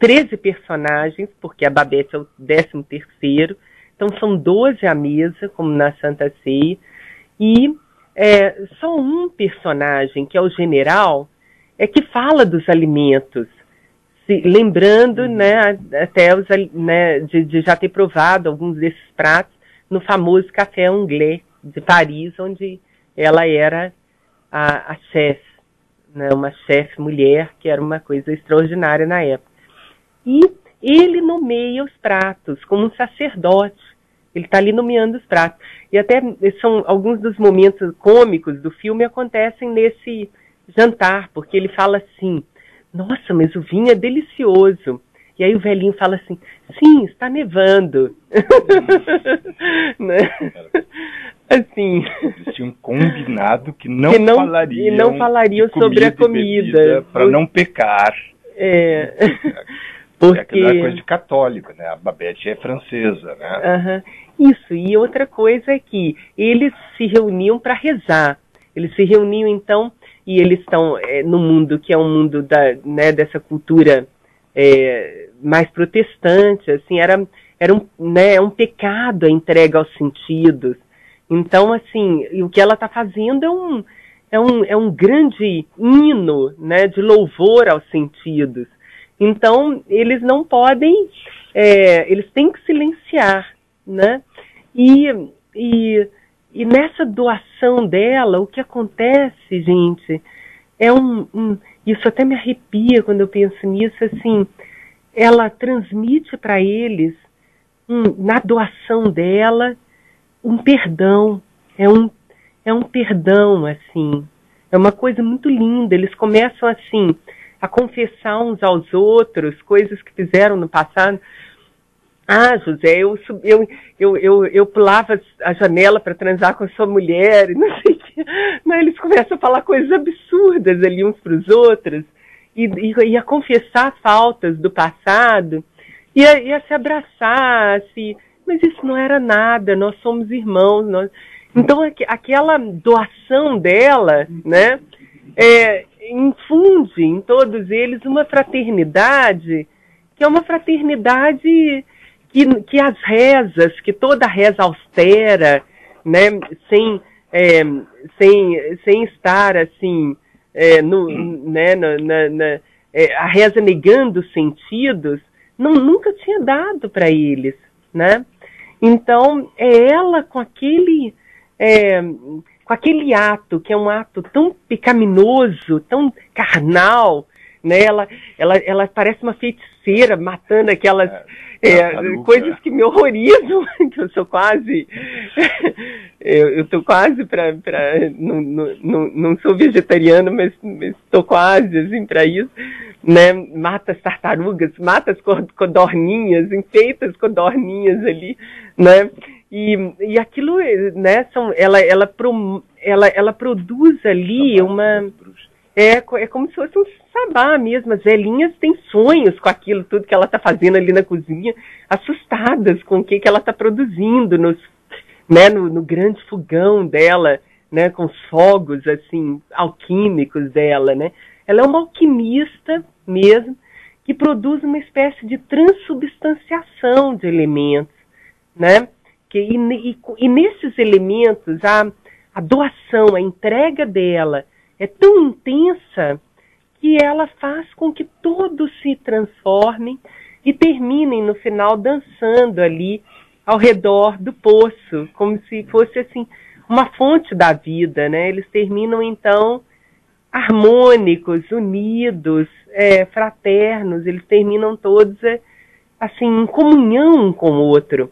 treze personagens, porque a Babette é o décimo terceiro, então são doze à mesa, como na Santa Ceia, e é, só um personagem, que é o general, é que fala dos alimentos, se, lembrando, uhum, né, até os, né, de, de já ter provado alguns desses pratos no famoso Café Anglais de Paris, onde ela era a, a chefe, né, uma chefe mulher, que era uma coisa extraordinária na época. E ele nomeia os pratos como um sacerdote. Ele está ali nomeando os pratos. E até são alguns dos momentos cômicos do filme acontecem nesse jantar, porque ele fala assim, nossa, mas o vinho é delicioso. E aí o velhinho fala assim, sim, está nevando. né? Assim. Eles tinham combinado que não, que não falariam, e não falariam sobre a comida. Para não pecar. É... Porque... É aquela coisa de católico, né? A Babette é francesa, né? Uhum. Isso, e outra coisa é que eles se reuniam para rezar. Eles se reuniam, então, e eles estão é, no mundo que é um mundo da, né, dessa cultura é, mais protestante, assim, era, era um, né, um pecado a entrega aos sentidos. Então, assim, o que ela está fazendo é um, é, um, é um grande hino, né, de louvor aos sentidos. Então, eles não podem, é, eles têm que silenciar, né? E, e, e nessa doação dela, o que acontece, gente, é um, um... Isso até me arrepia quando eu penso nisso, assim, ela transmite para eles, um, na doação dela, um perdão, é um, é um perdão, assim, é uma coisa muito linda, eles começam assim... a confessar uns aos outros, coisas que fizeram no passado. Ah, José, eu, eu, eu, eu, eu pulava a janela para transar com a sua mulher, e não sei o que. Mas eles começam a falar coisas absurdas ali uns para os outros, e, e, e a confessar faltas do passado, e a, e a se abraçar, assim, mas isso não era nada, nós somos irmãos. Nós... Então, aqu aquela doação dela, né, é... infunde em todos eles uma fraternidade, que é uma fraternidade que, que as rezas, que toda reza austera, né, sem, é, sem, sem estar assim, é, no, né, na, na, na, é, a reza negando os sentidos, não, nunca tinha dado para eles, né? Então, é ela com aquele... É, com aquele ato, que é um ato tão pecaminoso, tão carnal, né? Ela, ela, ela parece uma feiticeira matando aquelas é, é, maluca, coisas que me horrorizam, que eu sou quase, eu, eu tô quase para, não, não, não sou vegetariano, mas estou quase assim para isso, né? Mata as tartarugas, mata as codorninhas, enfeita as codorninhas ali, né? E, e aquilo, né? São, ela, ela, pro, ela, ela produz ali uma É, é como se fosse um sabá mesmo. As velhinhas têm sonhos com aquilo tudo que ela está fazendo ali na cozinha, assustadas com o que, que ela está produzindo nos, né, no, no grande fogão dela, né, com os fogos assim, alquímicos dela. Né? Ela é uma alquimista mesmo, que produz uma espécie de transubstanciação de elementos. Né? Que, e, e, e nesses elementos, a, a doação, a entrega dela é tão intensa que ela faz com que todos se transformem e terminem no final dançando ali ao redor do poço, como se fosse assim uma fonte da vida, né? Eles terminam então harmônicos, unidos, é, fraternos, eles terminam todos assim em comunhão um com o outro.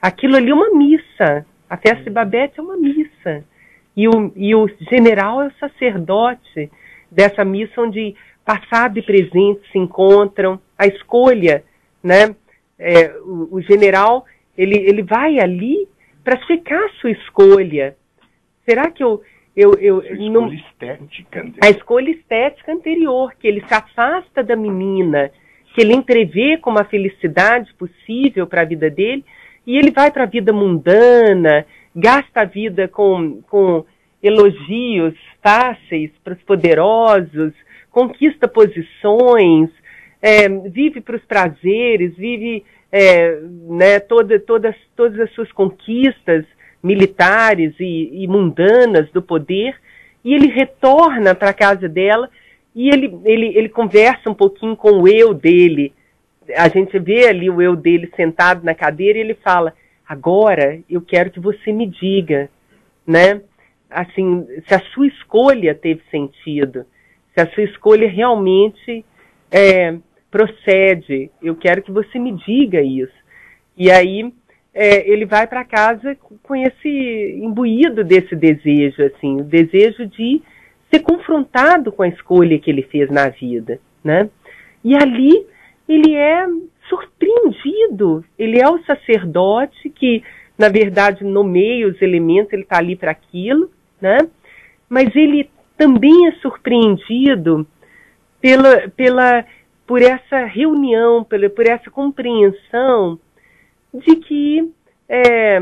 Aquilo ali é uma missa, a Festa de Babette é uma missa. E o, e o general é o sacerdote dessa missa onde passado e presente se encontram. A escolha, né? É, o, o general, ele, ele vai ali para checar a sua escolha. Será que eu... eu, eu a escolha não... estética. A escolha estética anterior, que ele se afasta da menina, que ele entrevê como a felicidade possível para a vida dele, e ele vai para a vida mundana, gasta a vida com, com elogios fáceis para os poderosos, conquista posições, é, vive para os prazeres, vive é, né, toda, todas, todas as suas conquistas militares e, e mundanas do poder, e ele retorna para a casa dela e ele, ele, ele conversa um pouquinho com o eu dele. A gente vê ali o eu dele sentado na cadeira e ele fala: agora eu quero que você me diga, né? Assim, se a sua escolha teve sentido, se a sua escolha realmente é, procede, eu quero que você me diga isso. E aí é, ele vai para casa com esse imbuído desse desejo, assim, o desejo de ser confrontado com a escolha que ele fez na vida, né? E ali ele é surpreendido, ele é o sacerdote que, na verdade, nomeia os elementos, ele está ali para aquilo, né? Mas ele também é surpreendido pela, pela, por essa reunião, pela, por essa compreensão de que é,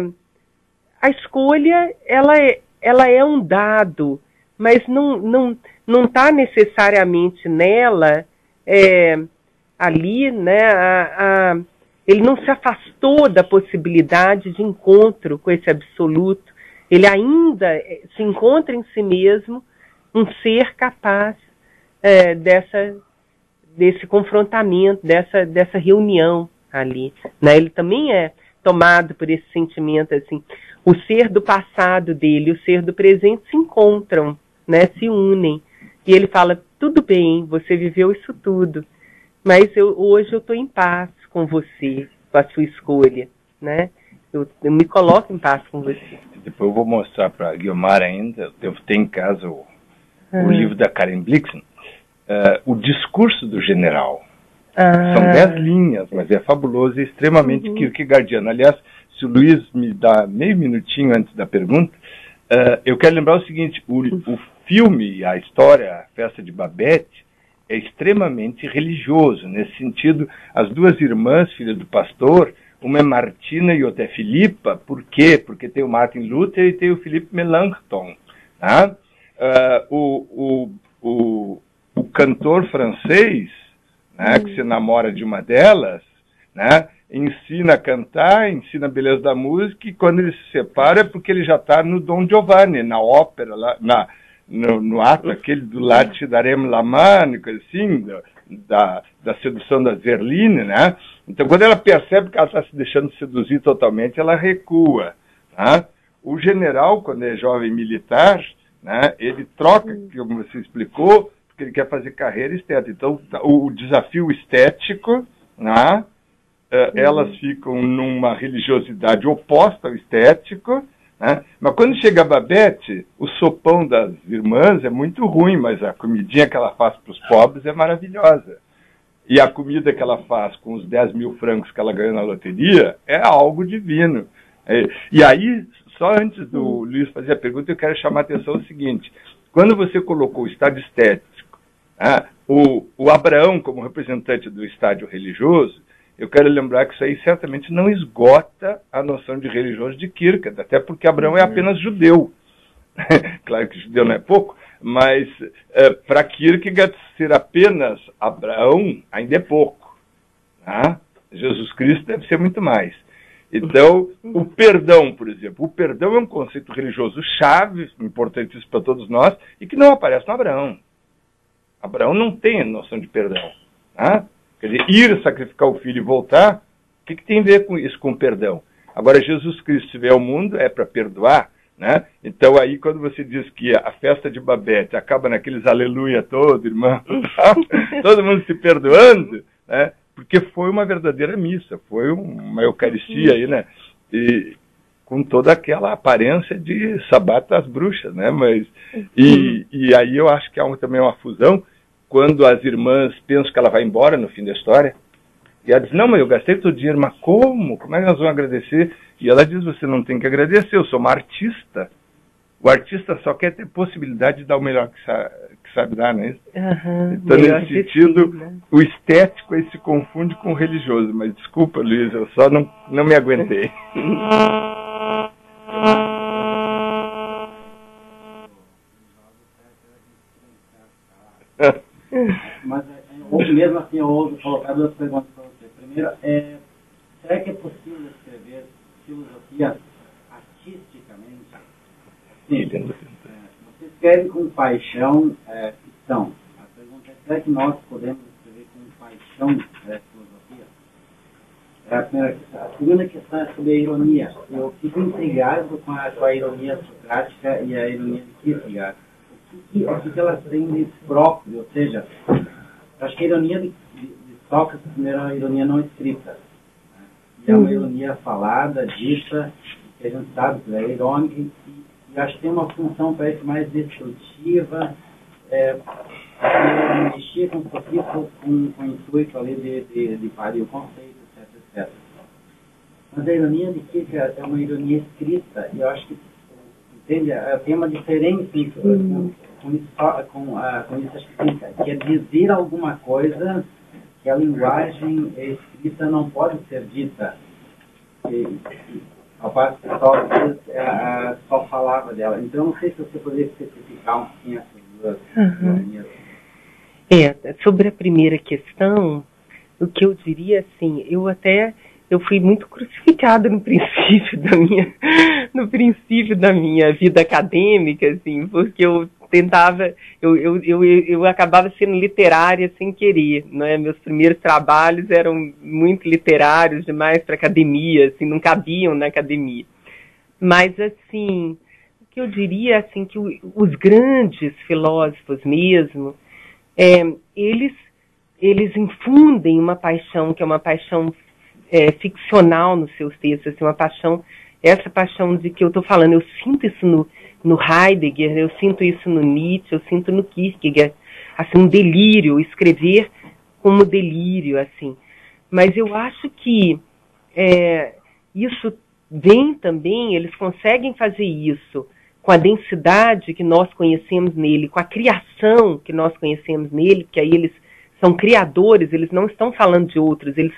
a escolha ela é, ela é um dado, mas não não, não tá necessariamente nela... É, ali, né, a, a, ele não se afastou da possibilidade de encontro com esse absoluto. Ele ainda se encontra em si mesmo um ser capaz é, dessa, desse confrontamento, dessa, dessa reunião ali. Né? Ele também é tomado por esse sentimento, assim, o ser do passado dele e o ser do presente se encontram, né, se unem. E ele fala: tudo bem, você viveu isso tudo, mas eu, hoje eu estou em paz com você, com a sua escolha, né? Eu, eu me coloco em paz com você. Depois eu vou mostrar para a Guiomar ainda, eu devo ter em casa o, ah. o livro da Karen Blixen, uh, O Discurso do General. Ah. São dez linhas, mas é fabuloso e extremamente uhum. kierkegaardiano. Aliás, se o Luiz me dá meio minutinho antes da pergunta, uh, eu quero lembrar o seguinte, o, o filme, a história, a Festa de Babette, é extremamente religioso. Nesse sentido, as duas irmãs, filhas do pastor, uma é Martina e outra é Filipa. Por quê? Porque tem o Martin Luther e tem o Philippe Melanchthon. Tá? Uh, o, o, o, o cantor francês, né, que se namora de uma delas, né, ensina a cantar, ensina a beleza da música, e quando ele se separa é porque ele já está no Dom Giovanni, na ópera, lá, na... No, no ato aquele do Latidarem Lamane, coisa assim, da, da sedução da Zerline, né? Então, quando ela percebe que ela está se deixando seduzir totalmente, ela recua. Tá? O general, quando é jovem militar, né, ele troca, como você explicou, que ele quer fazer carreira estética. Então, o desafio estético, né? Uhum. Elas ficam numa religiosidade oposta ao estético, né? Mas quando chega a Babette, o sopão das irmãs é muito ruim, mas a comidinha que ela faz para os pobres é maravilhosa. E a comida que ela faz com os dez mil francos que ela ganhou na loteria é algo divino. É, e aí, só antes do uhum. Luiz fazer a pergunta, eu quero chamar a atenção ao seguinte. Quando você colocou o estado estético, ah, o, o Abraão como representante do estádio religioso, eu quero lembrar que isso aí certamente não esgota a noção de religioso de Kierkegaard, até porque Abraão é apenas judeu. Claro que judeu não é pouco, mas é, para Kierkegaard ser apenas Abraão ainda é pouco. Tá? Jesus Cristo deve ser muito mais. Então, o perdão, por exemplo. O perdão é um conceito religioso chave, importantíssimo para todos nós, e que não aparece no Abraão. Abraão não tem a noção de perdão. Tá? Quer dizer, ir sacrificar o filho e voltar, o que, que tem a ver com isso, com o perdão? Agora, Jesus Cristo, se vier ao mundo, é para perdoar, né? Então, aí, quando você diz que a festa de Babette acaba naqueles aleluia todo, irmão, tá? Todo mundo se perdoando, né? Porque foi uma verdadeira missa, foi uma eucaristia aí, né? E com toda aquela aparência de sabato às bruxas, né? Mas, e, e aí eu acho que há um, também uma fusão. Quando as irmãs pensam que ela vai embora no fim da história, e ela diz, não, mas eu gastei todo o dinheiro, mas como? Como é que nós vamos agradecer? E ela diz, você não tem que agradecer, eu sou uma artista. O artista só quer ter possibilidade de dar o melhor que sabe, que sabe dar, não é isso? Uhum, então, nesse sentido, sim, né? O estético aí se confunde com o religioso. Mas desculpa, Luiz, eu só não, não me aguentei. Mas hoje mesmo assim eu ouso colocar duas perguntas para você. Primeiro, é, será que é possível escrever filosofia artisticamente? Sim, é, você escreve com paixão é, ficção. A pergunta é, será que nós podemos escrever com paixão é, filosofia? É a primeira questão. A segunda questão é sobre a ironia. Eu fico intrigado com a, com a ironia socrática e a ironia de Kierkegaard. O que, que elas têm de próprio, ou seja, acho que a ironia de, de, de Sócrates primeiro é uma ironia não escrita, né? E é uma ironia falada, dita, que a gente sabe que é irônica, e, e acho que tem uma função, parece, mais destrutiva, é, mexer com o com, com intuito ali de, de, de parir o conceito, etc, etcétera. Mas a ironia de Kierkegaard é uma ironia escrita, e eu acho que entende? Tem uma diferença com, com, isso, com, a, com isso acho que fica, que é dizer alguma coisa que a linguagem escrita não pode ser dita. E, ao passo que só, a, só falava dela. Então, não sei se você poderia especificar um pouquinho essas duas. Uhum. É, sobre a primeira questão, o que eu diria, assim, eu até... Eu fui muito crucificada no princípio da minha, no princípio da minha vida acadêmica, assim, porque eu tentava, eu, eu, eu, eu acabava sendo literária sem querer, né? Meus primeiros trabalhos eram muito literários demais para academia, assim, não cabiam na academia. Mas, assim, o que eu diria, assim, que os grandes filósofos mesmo, é, eles, eles infundem uma paixão que é uma paixão É, ficcional nos seus textos, assim, uma paixão, essa paixão de que eu estou falando, eu sinto isso no, no Heidegger, eu sinto isso no Nietzsche, eu sinto no Kierkegaard, assim, um delírio, escrever como delírio, assim. Mas eu acho que é, isso vem também, eles conseguem fazer isso com a densidade que nós conhecemos nele, com a criação que nós conhecemos nele, porque aí eles são criadores, eles não estão falando de outros, eles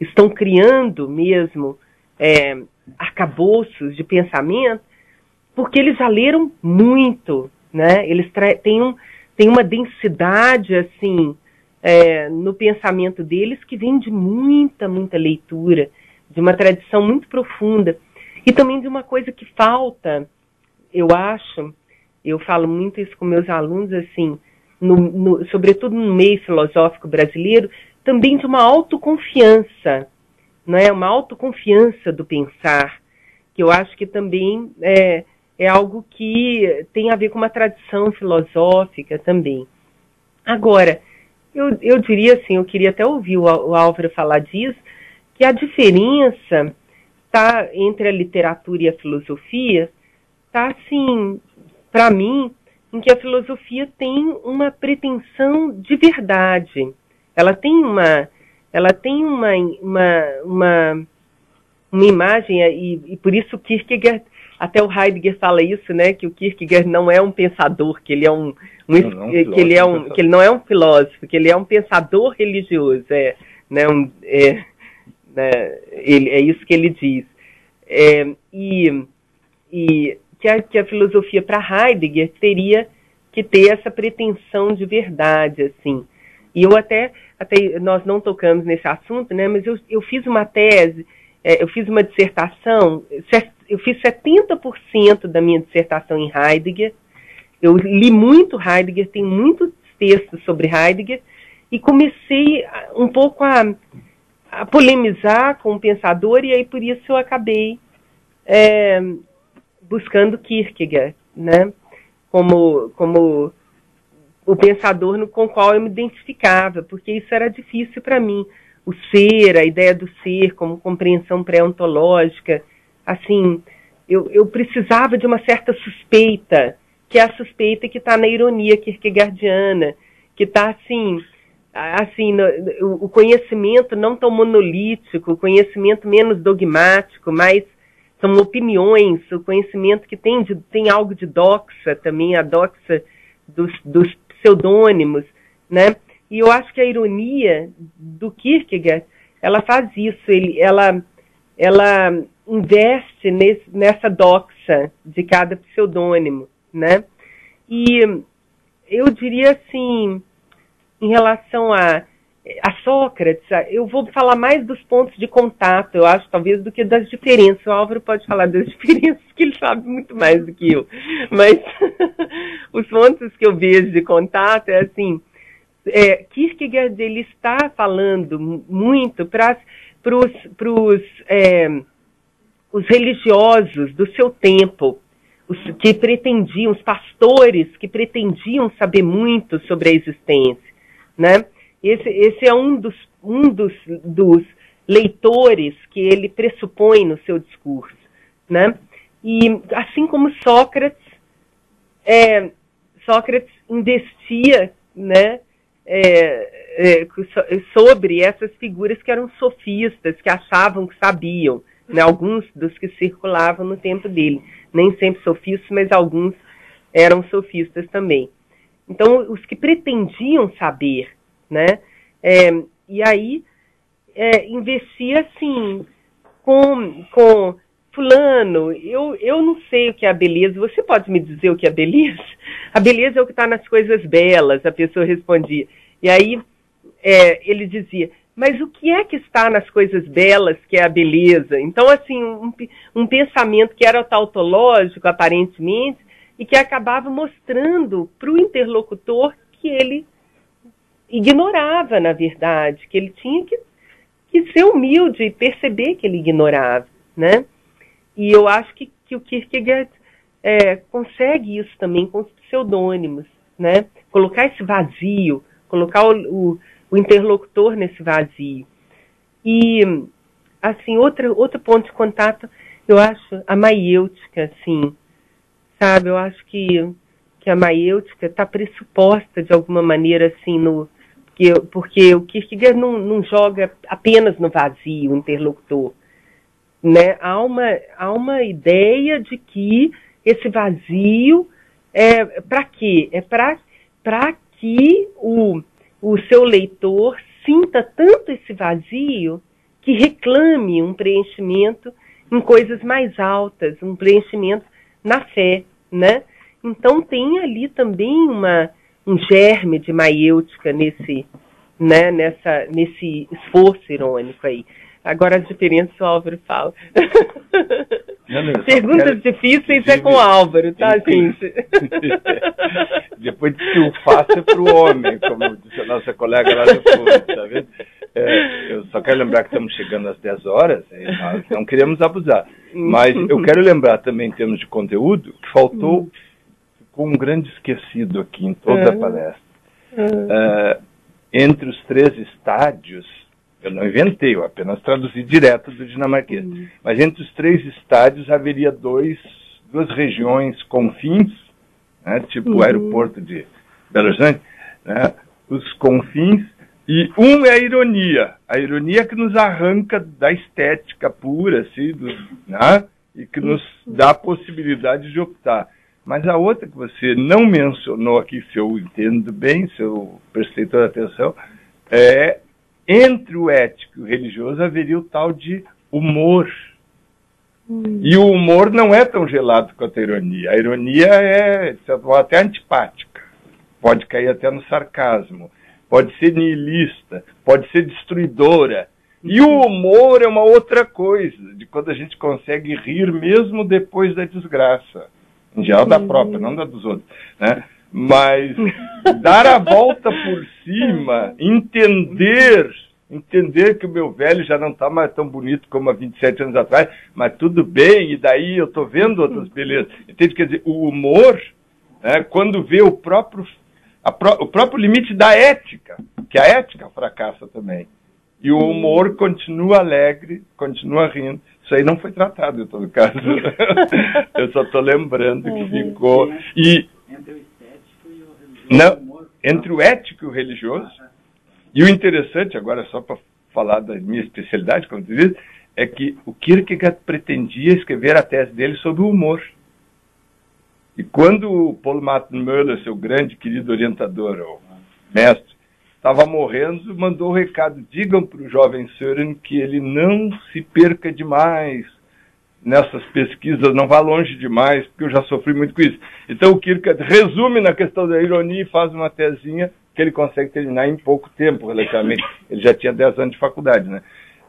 estão criando mesmo é, arcabouços de pensamento, porque eles já leram muito, né? Eles têm, um, têm uma densidade, assim, é, no pensamento deles que vem de muita, muita leitura, de uma tradição muito profunda. E também de uma coisa que falta, eu acho, eu falo muito isso com meus alunos, assim, no, no, sobretudo no meio filosófico brasileiro, também de uma autoconfiança, não é? Uma autoconfiança do pensar, que eu acho que também é, é algo que tem a ver com uma tradição filosófica também. Agora, eu, eu diria assim, eu queria até ouvir o, o Álvaro falar disso, que a diferença tá, entre a literatura e a filosofia está, assim, para mim, em que a filosofia tem uma pretensão de verdade. Ela tem uma, ela tem uma, uma, uma, uma imagem, e, e por isso o Kierkegaard, até o Heidegger fala isso, né, que o Kierkegaard não é um pensador, que ele é um, um, não, não, que ele é um, que ele não é um filósofo, que ele é um pensador religioso, é, né, um, é, né, ele, é isso que ele diz. É, e e que, a, que a filosofia para Heidegger teria que ter essa pretensão de verdade, assim. E eu até, até nós não tocamos nesse assunto, né, mas eu, eu fiz uma tese, é, eu fiz uma dissertação, eu fiz setenta por cento da minha dissertação em Heidegger, eu li muito Heidegger, tem muitos textos sobre Heidegger, e comecei um pouco a, a polemizar com o pensador, e aí por isso eu acabei é, buscando Kierkegaard, né, como... como o pensador no, com o qual eu me identificava, porque isso era difícil para mim. O ser, a ideia do ser, como compreensão pré-ontológica, assim, eu, eu precisava de uma certa suspeita, que é a suspeita que está na ironia kierkegaardiana, que está, assim, assim no, o conhecimento não tão monolítico, o conhecimento menos dogmático, mas são opiniões, o conhecimento que tem, de, tem algo de doxa também, a doxa dos, dos pseudônimos, né? E eu acho que a ironia do Kierkegaard, ela faz isso, ele, ela, ela investe nesse, nessa doxa de cada pseudônimo, né? E eu diria assim, em relação a, a Sócrates, eu vou falar mais dos pontos de contato, eu acho, talvez, do que das diferenças. O Álvaro pode falar das diferenças, que ele sabe muito mais do que eu. Mas os pontos que eu vejo de contato é assim, é, Kierkegaard, ele está falando muito para os é, os religiosos do seu tempo, os que pretendiam, os pastores que pretendiam saber muito sobre a existência, né? Esse, esse é um, dos, um dos, dos leitores que ele pressupõe no seu discurso, né? E assim como Sócrates, é, Sócrates investia, né, é, é, sobre essas figuras que eram sofistas, que achavam que sabiam, né? Alguns dos que circulavam no tempo dele. Nem sempre sofistas, mas alguns eram sofistas também. Então, os que pretendiam saber, né? É, e aí é, investia assim com, com fulano, eu, eu não sei o que é a beleza, você pode me dizer o que é a beleza? A beleza é o que está nas coisas belas, a pessoa respondia. E aí é, ele dizia, mas o que é que está nas coisas belas que é a beleza? Então, assim, um, um pensamento que era tautológico, aparentemente, e que acabava mostrando para o interlocutor que ele ignorava, na verdade, que ele tinha que, que ser humilde e perceber que ele ignorava, né? E eu acho que, que o Kierkegaard é, consegue isso também com os pseudônimos, né? Colocar esse vazio, colocar o, o, o interlocutor nesse vazio. E, assim, outra, outro ponto de contato, eu acho a maiêutica, assim, sabe? Eu acho que, que a maiêutica está pressuposta, de alguma maneira, assim, no... porque o Kierkegaard não, não joga apenas no vazio, o interlocutor, né? Há uma, há uma ideia de que esse vazio é para quê? É para que o, o seu leitor sinta tanto esse vazio que reclame um preenchimento em coisas mais altas, um preenchimento na fé, né? Então tem ali também uma... um germe de maiêutica nesse, né, nessa, nesse esforço irônico aí. Agora as diferenças o Álvaro fala. Não, não, perguntas difíceis dividir. É com o Álvaro, tá, gente? Depois diz que o fácil é para o homem, como disse a nossa colega lá do fundo, tá vendo? É, eu só quero lembrar que estamos chegando às dez horas, nós não queremos abusar. Mas eu quero lembrar também, em termos de conteúdo, que faltou um grande esquecido aqui em toda a palestra, uh, entre os três estádios, eu não inventei, eu apenas traduzi direto do dinamarquês, uhum. mas entre os três estádios haveria dois, duas regiões confins, né, tipo uhum. o aeroporto de Belo Horizonte, né, os confins, e um é a ironia, a ironia que nos arranca da estética pura, assim, do, né, e que nos dá a possibilidade de optar. Mas a outra que você não mencionou aqui, se eu entendo bem, se eu prestei toda a atenção, é entre o ético e o religioso haveria o tal de humor. Hum. E o humor não é tão gelado quanto a ironia. A ironia é até antipática, pode cair até no sarcasmo, pode ser nihilista, pode ser destruidora. E o humor é uma outra coisa, de quando a gente consegue rir mesmo depois da desgraça. Em geral da própria, não da dos outros, né? Mas dar a volta por cima, entender, entender que o meu velho já não está mais tão bonito como há vinte e sete anos atrás, mas tudo bem, e daí eu estou vendo outras belezas. Entende? Quer dizer, o humor, né, quando vê o próprio, a pró, o próprio limite da ética, que a ética fracassa também, e o humor continua alegre, continua rindo. Isso aí não foi tratado, em todo caso. Eu só estou lembrando que ficou... E... Entre o estético e o religioso. Não, entre o ético e o religioso. E o interessante, agora só para falar da minha especialidade, como tu diz, é que o Kierkegaard pretendia escrever a tese dele sobre o humor. E quando o Paul Martin Müller, seu grande querido orientador, ou mestre, estava morrendo, mandou o recado: digam para o jovem Søren que ele não se perca demais nessas pesquisas, não vá longe demais, porque eu já sofri muito com isso. Então o Kierkegaard resume na questão da ironia e faz uma tesinha que ele consegue terminar em pouco tempo, relativamente. Ele já tinha dez anos de faculdade, né?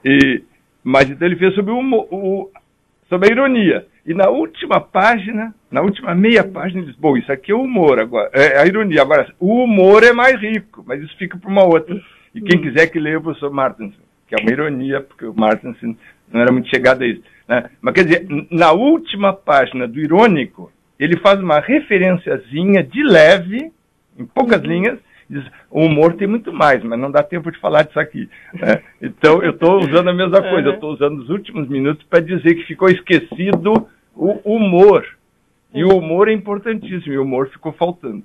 E, mas então ele fez sobre, o, o, sobre a ironia. E na última página, na última meia página, ele diz: bom, isso aqui é o humor agora, é a ironia. Agora, o humor é mais rico, mas isso fica para uma outra. E quem quiser que leia o professor Martensen, que é uma ironia, porque o Martensen não era muito chegado a isso, né? Mas quer dizer, na última página do irônico, ele faz uma referenciazinha de leve, em poucas linhas, diz: o humor tem muito mais, mas não dá tempo de falar disso aqui, né? Então, eu estou usando a mesma coisa, eu estou usando os últimos minutos para dizer que ficou esquecido o humor. E o humor é importantíssimo, e o humor ficou faltando.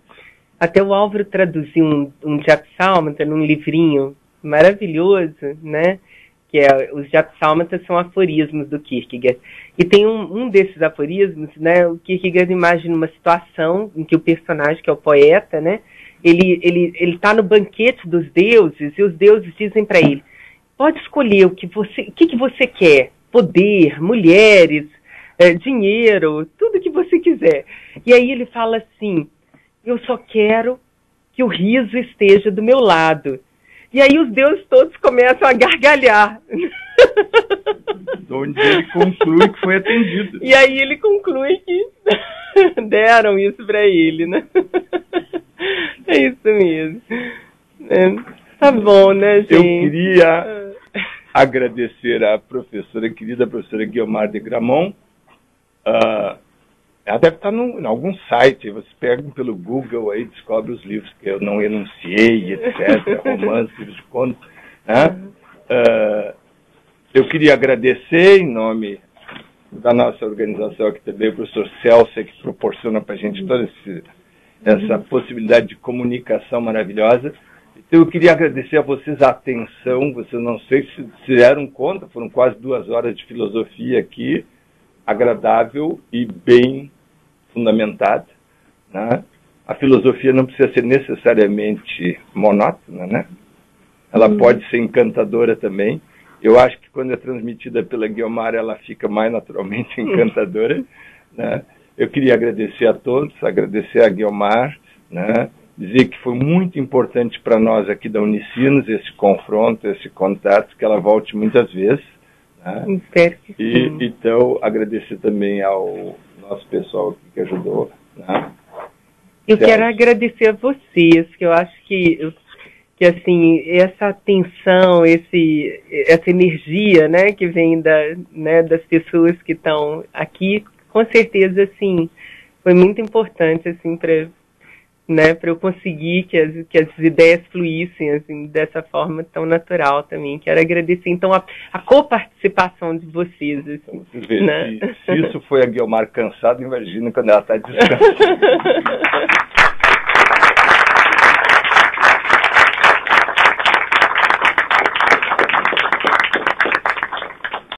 Até o Álvaro traduziu um, um Japsalmata num livrinho maravilhoso, né? Que é, os Japsalmatas são aforismos do Kierkegaard. E tem um, um desses aforismos, né? O Kierkegaard imagina uma situação em que o personagem, que é o poeta, né? Ele ele ele está no banquete dos deuses, e os deuses dizem para ele: pode escolher o que você, o que, que você quer, poder, mulheres, é, dinheiro, tudo que você quiser. E aí ele fala assim: eu só quero que o riso esteja do meu lado. E aí os deuses todos começam a gargalhar. Onde ele conclui que foi atendido. E aí ele conclui que deram isso para ele, né? É isso mesmo. É, tá bom, né, gente? Eu queria agradecer à professora, querida professora Guiomar de Grammont. Uh, ela deve estar num, em algum site, vocês pegam pelo Google aí, descobre os livros que eu não enunciei, etcétera, romances, livros de contos, né? Uh, eu queria agradecer em nome da nossa organização aqui também, o professor Celso, que proporciona para a gente toda esse, essa possibilidade de comunicação maravilhosa. Então eu queria agradecer a vocês a atenção, vocês não sei se se deram conta, foram quase duas horas de filosofia aqui, agradável e bem fundamentada, né? A filosofia não precisa ser necessariamente monótona, né? Ela hum. pode ser encantadora também. Eu acho que quando é transmitida pela Guiomar, ela fica mais naturalmente encantadora, né? Eu queria agradecer a todos, agradecer a Guiomar, né? Dizer que foi muito importante para nós aqui da Unisinos esse confronto, esse contato, que ela volte muitas vezes. Né? E, então, agradecer também ao nosso pessoal que ajudou. Né? Eu Celso. Quero agradecer a vocês, que eu acho que, que assim, essa atenção, esse, essa energia, né, que vem da, né, das pessoas que estão aqui, com certeza, assim, foi muito importante, assim, para né, para eu conseguir que as, que as ideias fluíssem assim, dessa forma tão natural também. Quero agradecer, então, a, a coparticipação de vocês. Assim, então, né? se, se isso foi a Guiomar cansada, imagina quando ela está descansando.